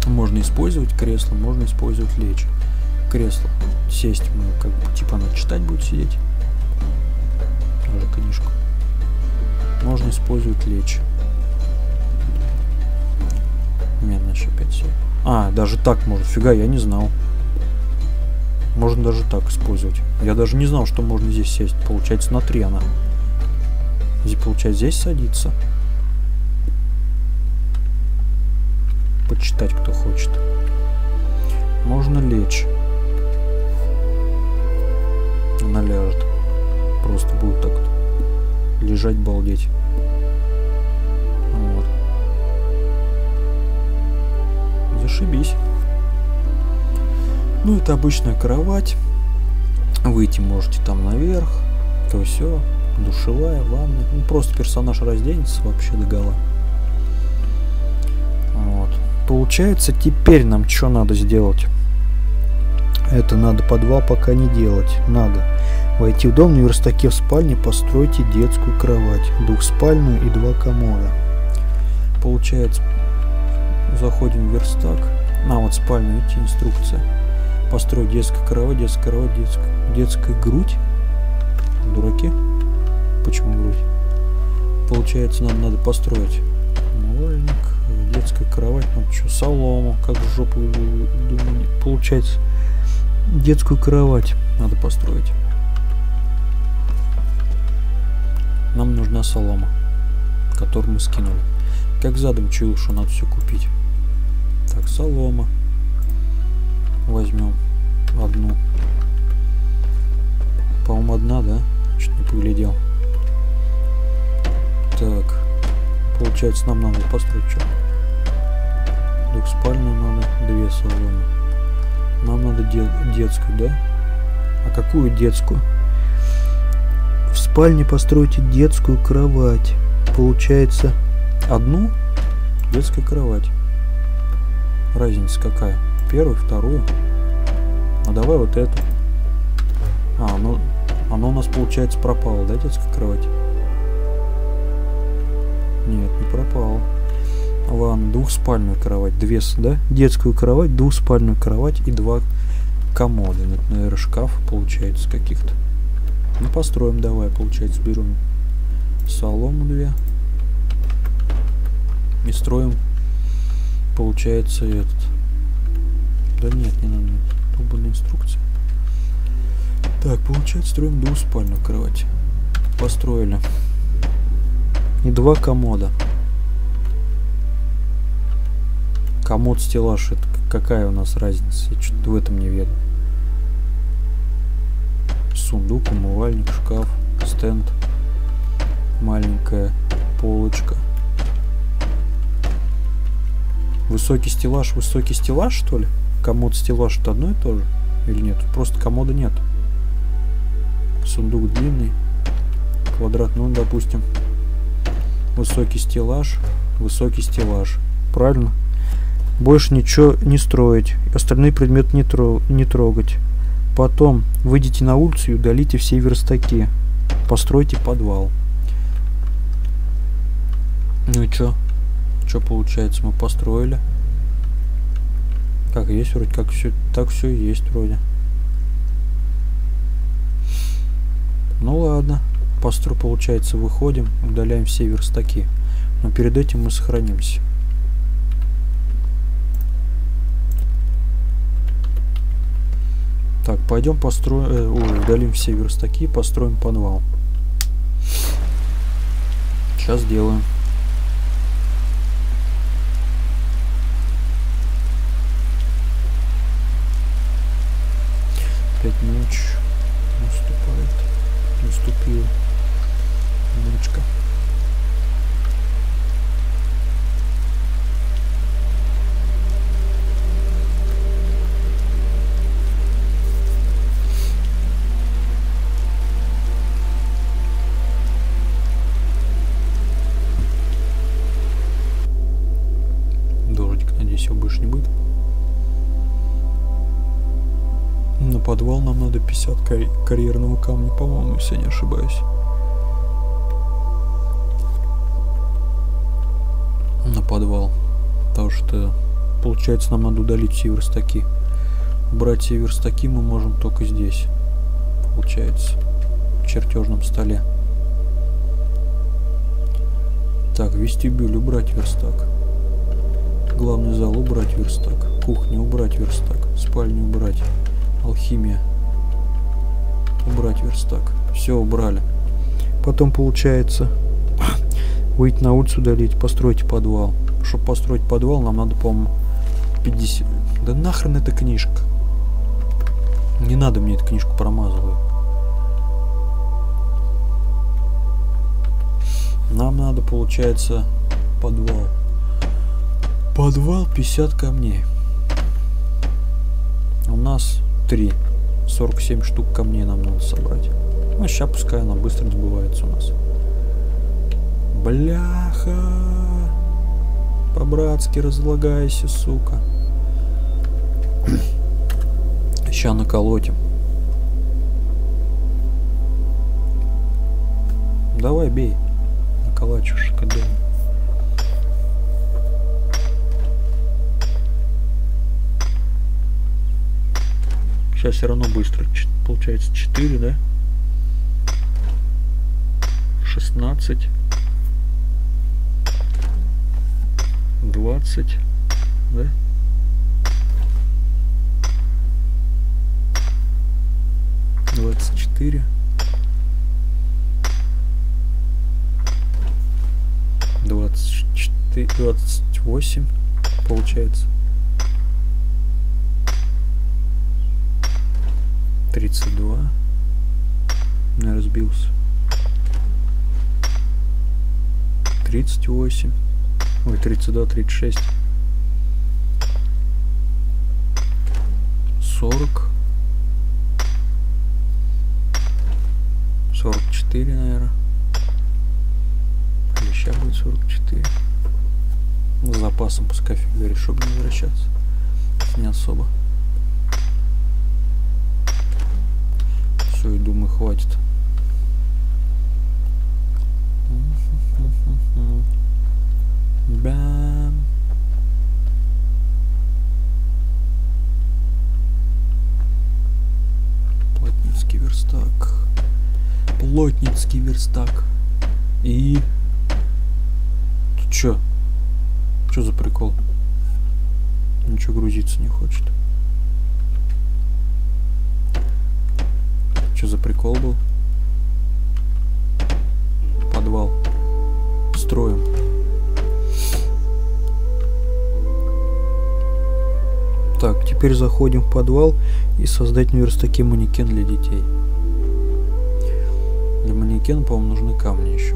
можно использовать кресло, можно использовать лечь. Кресло сесть, мы как бы типа она читать будет сидеть, тоже книжку. Можно использовать лечь. У меня значит опять все. А, даже так можно. Фига, я не знал. Можно даже так использовать. Я даже не знал, что можно здесь сесть. Получается, на три она. Здесь, получается, здесь садится. Почитать, кто хочет. Можно лечь. Она ляжет. Просто будет так вот лежать, балдеть. Вот. Зашибись. Ну, это обычная кровать. Выйти можете там наверх. То все. Душевая, ванная. Ну, просто персонаж разденется вообще догола. Вот. Получается, теперь нам что надо сделать? Это надо подвал пока не делать. Надо войти в дом, на верстаке в спальне постройте детскую кровать. Двухспальную и два комода. Получается, заходим в верстак. На, вот спальню идти, инструкция. Построить детскую кровать, детскую кровать, детскую, детскую грудь. Дураки. Почему грудь? Получается, нам надо построить умывальник. Детская кровать, ну что, солому, как в жопу думали. Получается, детскую кровать надо построить. Нам нужна солома, которую мы скинули. Как задом чую, что надо все купить. Так, солома. Возьмем одну. По-моему, одна, да? Чуть не поглядел. Так. Получается, нам надо построить что? Двухспальную надо, две соломы. Нам надо де детскую, да? А какую детскую? В спальне постройте детскую кровать. Получается, одну детскую кровать. Разница какая? Первую, вторую. А давай вот эту. А, оно, оно у нас, получается, пропало, да, детская кровать? Нет, не пропало. Ладно, двухспальную кровать, две, да? Детскую кровать, двухспальную кровать и два комода. Это, наверное, шкаф, получается, каких-то. Ну, построим давай, получается, берем солому две. И строим, получается, этот. Да нет, не надо, тубальная инструкция. Так, получается, строим двухспальную кровать. Построили. И два комода. Комод, стеллаж, это какая у нас разница? Я что-то в этом не веду. Сундук, умывальник, шкаф, стенд, маленькая полочка. Высокий стеллаж, высокий стеллаж, что ли? Комод, стеллаж, это одно и то же? Или нет? Просто комода нет. Сундук длинный, квадрат, ну, допустим. Высокий стеллаж, высокий стеллаж. Правильно? Больше ничего не строить. Остальные предметы не, тро не трогать. Потом выйдите на улицу и удалите все верстаки. Постройте подвал. Ну и чё? Чё получается? Мы построили. Как есть, вроде как все. Так все и есть вроде. Ну ладно. Постро, получается, выходим, удаляем все верстаки, но перед этим мы сохранимся. Так, пойдем построим... Э, ой, удалим все верстаки, построим подвал. Сейчас делаем. Опять ночь наступает. Наступила ночка. Подвал нам надо пятьдесят карь карьерного камня, по-моему, если я не ошибаюсь. На подвал. Потому что, получается, нам надо удалить все верстаки. Брать все верстаки мы можем только здесь. Получается. В чертежном столе. Так, вестибюль убрать верстак. Главный зал убрать верстак. Кухня убрать верстак. Спальню убрать. Алхимия. Убрать верстак. Все убрали. Потом получается выйти на улицу, удалить, построить подвал. Чтобы построить подвал, нам надо, по-моему, пятьдесят... Да нахрен эта книжка. Не надо мне эту книжку, промазываю. Нам надо, получается, подвал. Подвал пятьдесят камней. У нас... три. сорок семь штук камней нам надо собрать. Ну, сейчас пускай она быстро добывается у нас. Бляха! По-братски разлагайся, сука. Сейчас наколотим. Давай, бей. Наколачиваешь КД. Сейчас все равно быстро. Ч- получается четыре, да? шестнадцать. двадцать. Да? двадцать четыре. двадцать четыре. двадцать восемь. Получается. тридцать два. Я разбился. тридцать восемь. Ой, тридцать два, тридцать шесть. сорок. сорок четыре, наверное. Или сейчас будет сорок четыре. С запасом пускай фигуришь, чтобы не возвращаться. Не особо. И думаю, хватит. Бам. Плотницкий верстак. Плотницкий верстак. И... Ты чё? Чё за прикол? Ничего грузиться не хочет. Что за прикол был? Подвал. Строим. Так, теперь заходим в подвал и создать на верстаке манекен для детей. Для манекена, по-моему, нужны камни еще,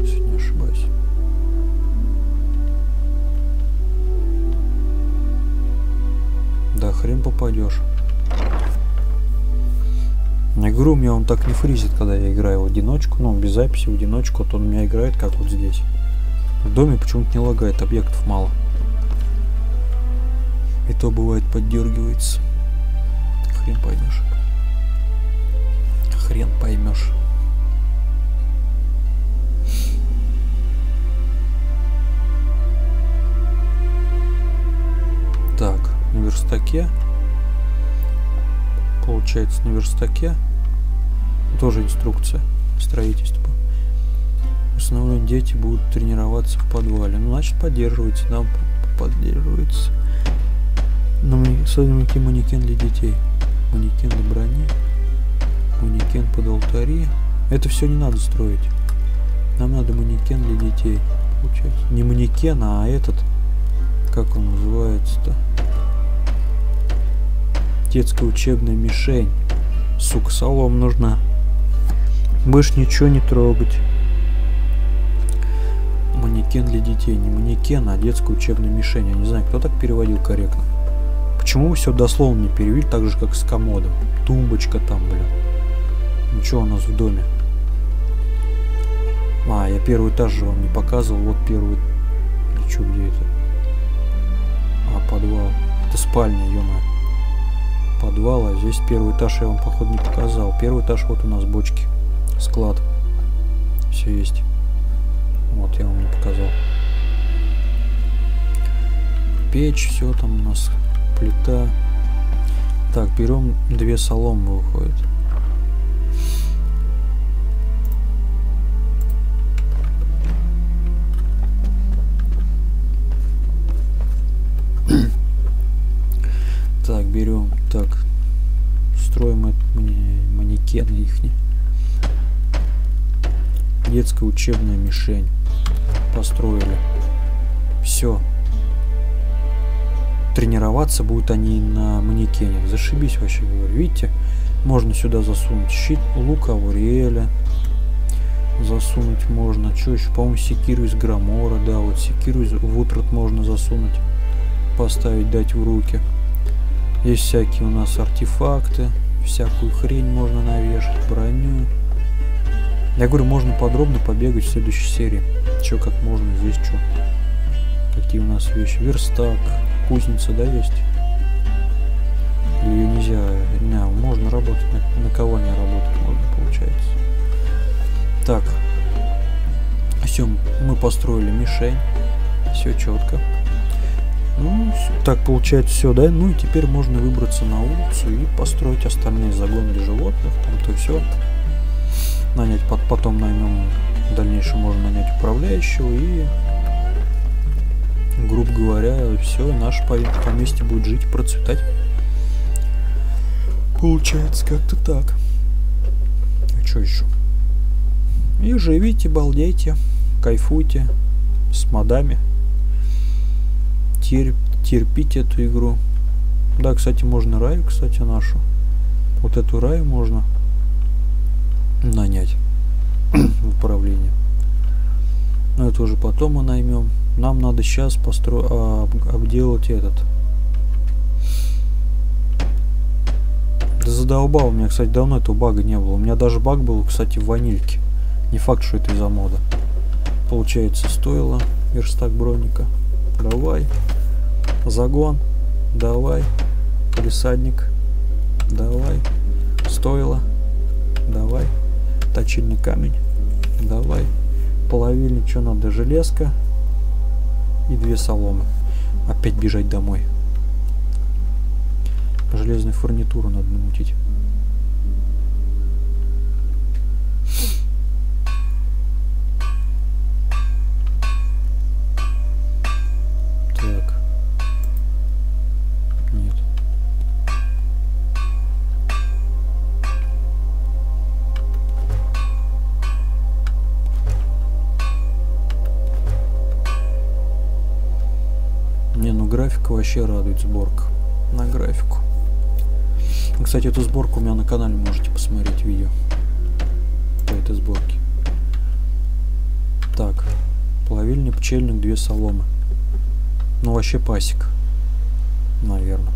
если не ошибаюсь. Да, хрен попадешь. Я говорю, у меня он так не фризит, когда я играю в одиночку, ну, без записи, в одиночку, вот он у меня играет, как вот здесь. В доме почему-то не лагает, объектов мало. И то бывает поддергивается. Хрен поймешь. Хрен поймешь. Так, на верстаке. Получается, на верстаке тоже инструкция строительства. В основном дети будут тренироваться в подвале. Ну, значит, поддерживается, да, поддерживается. Но мы создаем манекен для детей. манекен на броне, манекен под алтари. Это все не надо строить. Нам надо манекен для детей. Получается. Не манекен, а этот. Как он называется-то? Детская учебная мишень. Сука, солома нужна. Больше ничего не трогать. Манекен для детей. Не манекен, а детская учебная мишень. Я не знаю, кто так переводил корректно. Почему все дословно не перевели, так же, как с комодом? Тумбочка там, блин. Ничего у нас в доме. А, я первый этаж же вам не показывал. Вот первый... И что, где это? А, подвал. Это спальня, ё-моё. Подвал, а здесь первый этаж я вам, походу, не показал. Первый этаж, вот у нас бочки. Склад. Все есть. Вот, я вам не показал. Печь, все там у нас. Плита. Так, берем две соломы, выходит. Так, берем, так, строим манекены их. Детская учебная мишень. Построили. Все. Тренироваться будут они на манекене. Зашибись вообще, говорю. Видите, можно сюда засунуть щит Лука Ауриэля. Засунуть можно. Что еще? По-моему, секиру из Громора. Да, вот секиру из Вутрат можно засунуть. Поставить, дать в руки. Есть всякие у нас артефакты. Всякую хрень можно навешать. Броню. Я говорю, можно подробно побегать в следующей серии. Че, как можно, здесь что. Какие у нас вещи. Верстак. Кузница, да, есть? Или ее нельзя? Не, можно работать, на, на кого не работать можно, получается. Так. Все, мы построили мишень. Все четко. Ну, так получается все, да? Ну и теперь можно выбраться на улицу и построить остальные загоны для животных. Там то все. Нанять, потом наймем, в дальнейшем можно нанять управляющего и... Грубо говоря, все, наше поместье будет жить, процветать. Получается как-то так. А что еще? И живите, балдейте, кайфуйте с модами. Терп, терпите эту игру. Да, кстати, можно раю, кстати, нашу. Вот эту раю можно нанять в управление. Но это уже потом мы наймем. Нам надо сейчас построить, а, обделать этот. Да задолбал. У меня, кстати, давно этого бага не было. У меня даже баг был, кстати, в ванильке. Не факт, что это из-за мода. Получается, стоило верстак броника. Давай. Загон. Давай. Присадник. Давай. Стоило. Давай. Точильный камень. Давай. Половильник, что надо, железка. И две соломы. Опять бежать домой. Железную фурнитуру надо намутить. Так. Нет. Не, ну графика вообще радует, сборка. На графику. Кстати, эту сборку у меня на канале можете посмотреть видео. По этой сборке. Так. Плавильня, пчельник, две соломы. Ну вообще пасек. Наверное.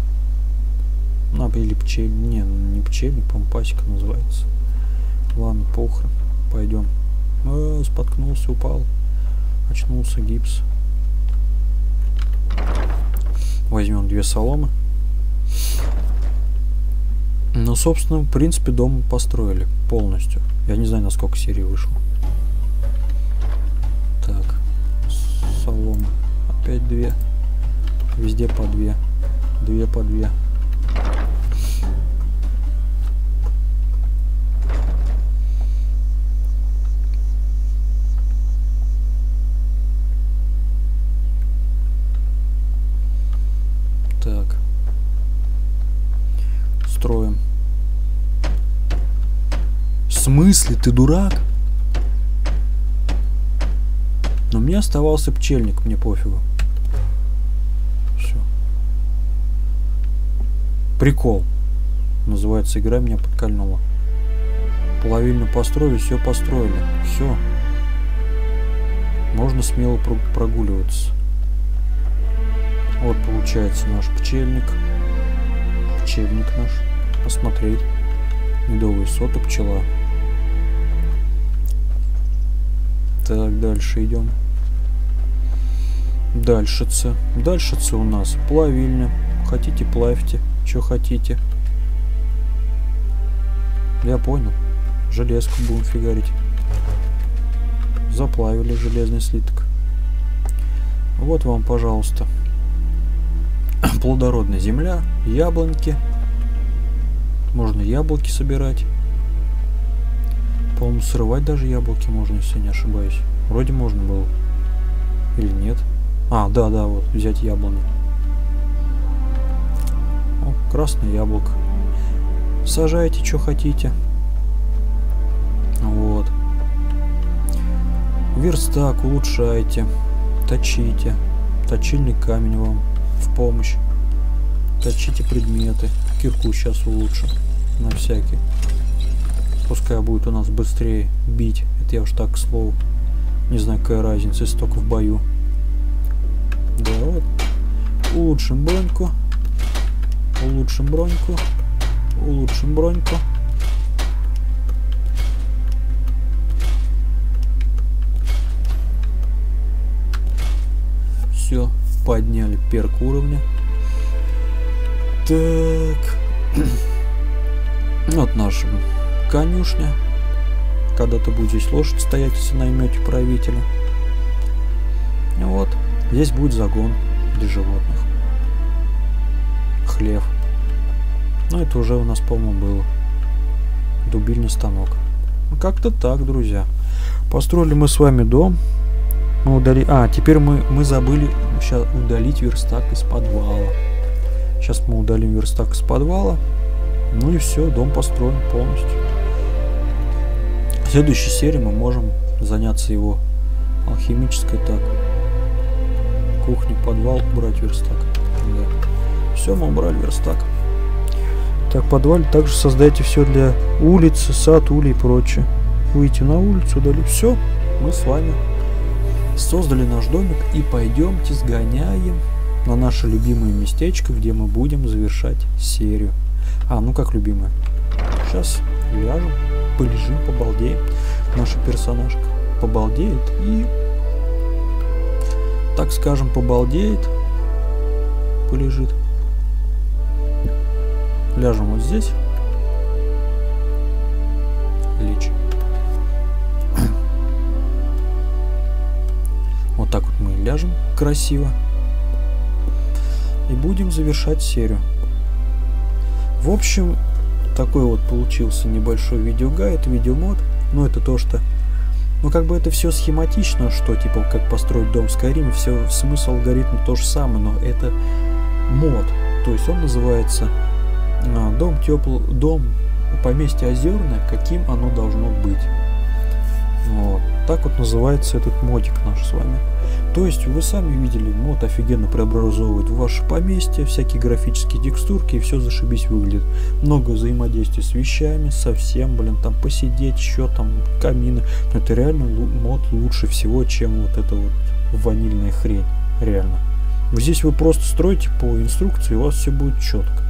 Ну, или пчельник. Не, не пчельник, по-моему, пасека называется. Ладно, похрен. Пойдем. О, споткнулся, упал. Очнулся, гипс. Возьмем две соломы. Ну, собственно, в принципе, дом построили полностью. Я не знаю, на сколько серий вышел. Так, соломы. Опять две. Везде по две. Две по две. Так. Строим. смысле? Ты дурак? Но мне оставался пчельник, мне пофигу. Все. Прикол. Называется игра, меня подкольнула. Половину построили, все построили. Все. Можно смело прогуливаться. Вот получается наш пчельник. Пчельник наш. Посмотреть. Медовые соты, пчела. Так, дальше идем. Дальше-ца. Дальше-ца у нас плавильня. Хотите, плавьте. Что хотите. Я понял. Железку будем фигарить. Заплавили железный слиток. Вот вам, пожалуйста. Плодородная земля. Яблоньки. Можно яблоки собирать. По-моему, срывать даже яблоки можно, если не ошибаюсь. Вроде можно было. Или нет? А, да, да, вот, взять яблони. О, красное яблоко. Сажайте, что хотите. Вот. Верстак улучшайте. Точите. Точильный камень вам в помощь. Точите предметы. Кирку сейчас улучшу. На всякий. Пускай будет у нас быстрее бить. Это я уж так, к слову. Не знаю, какая разница, если только в бою. Да, вот. Улучшим броньку. Улучшим броньку. Улучшим броньку. Все. Подняли перк уровня. Так. Вот наш... конюшня. Когда-то будет здесь лошадь стоять, если наймете правителя. Вот. Здесь будет загон для животных. Хлев. Ну, это уже у нас, по-моему, было. Дубильный станок. Как-то так, друзья. Построили мы с вами дом. Мы удали... А, теперь мы, мы забыли сейчас удалить верстак из подвала. Сейчас мы удалим верстак из подвала. Ну и все, дом построен полностью. В следующей серии мы можем заняться его алхимической, так, кухня, подвал, убрать верстак. Да. Все, мы убрали верстак. Так, подвал, также создайте все для улицы, сад, улей и прочее. Выйти на улицу, удалить. Все, мы с вами создали наш домик и пойдемте сгоняем на наше любимое местечко, где мы будем завершать серию. А, ну как любимое. Сейчас ляжем. Полежим, побалдеем. Наша персонажка побалдеет и, так скажем, побалдеет, полежит. Ляжем вот здесь. Лечь. Вот так вот мы ляжем красиво. И будем завершать серию. В общем... такой вот получился небольшой видеогайд, видеомод. Ну, это то, что... Ну, как бы это все схематично, что, типа, как построить дом в Skyrim. Все, смысл алгоритма то же самое, но это мод. То есть он называется а, дом теплый, дом поместье Озерное, каким оно должно быть. Вот. Так вот называется этот модик наш с вами. То есть вы сами видели, мод офигенно преобразовывает ваше поместье, всякие графические текстурки, и все зашибись выглядит. Много взаимодействия с вещами, совсем, блин, там посидеть, еще там камины. Но это реально мод лучше всего, чем вот эта вот ванильная хрень. Реально. Здесь вы просто строите по инструкции, и у вас все будет четко.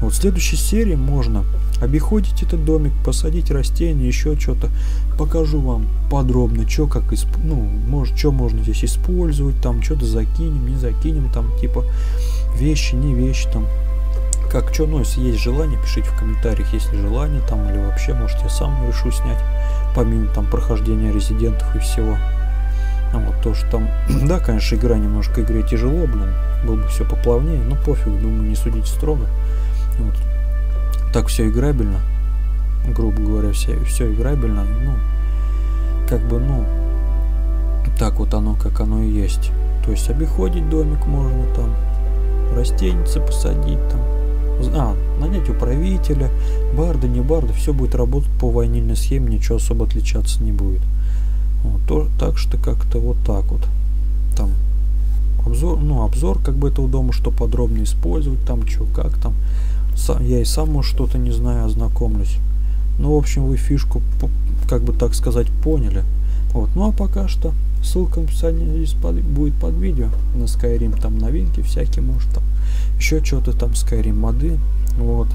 Вот в следующей серии можно обиходить этот домик, посадить растения, еще что-то. Покажу вам подробно, что как исп... ну, может, что можно здесь использовать, там что-то закинем, не закинем, там типа вещи, не вещи, там как что. Ну, если есть желание, пишите в комментариях, если желание, там или вообще, может, я сам решу снять, помимо там прохождения резидентов и всего. А вот то, что там, да, конечно, игра немножко игре тяжело, блин, было бы все поплавнее, но пофиг, думаю, не судите строго. Вот. Так все играбельно, грубо говоря, все, все играбельно, ну, как бы, ну, так вот оно, как оно и есть. То есть обиходить домик можно, там, растенницы посадить, там, А, нанять управителя, барда, не барда, все будет работать по ванильной схеме, ничего особо отличаться не будет. Вот, то, так что как-то вот так вот. Там обзор, ну, обзор как бы этого дома, что подробно использовать, там что, как там. Сам, я и сам, может, что-то не знаю, ознакомлюсь. Ну, в общем, вы фишку, как бы так сказать, поняли. Вот, ну а пока что ссылка в описании под, будет под видео на Skyrim, там новинки всякие, может, там еще что-то, там Skyrim моды. Вот,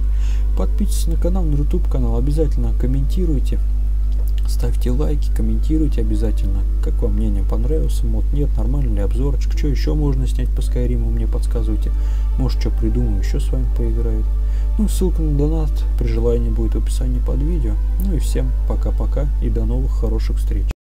подписывайтесь на канал, на YouTube канал, обязательно комментируйте, ставьте лайки, комментируйте обязательно, как вам мнение, понравился мод, нет, нормальный ли обзорчик, что еще можно снять по Skyrim, мне подсказывайте, может, что придумаю, еще с вами поиграю. Ну, ссылка на донат при желании будет в описании под видео. Ну и всем пока-пока и до новых хороших встреч.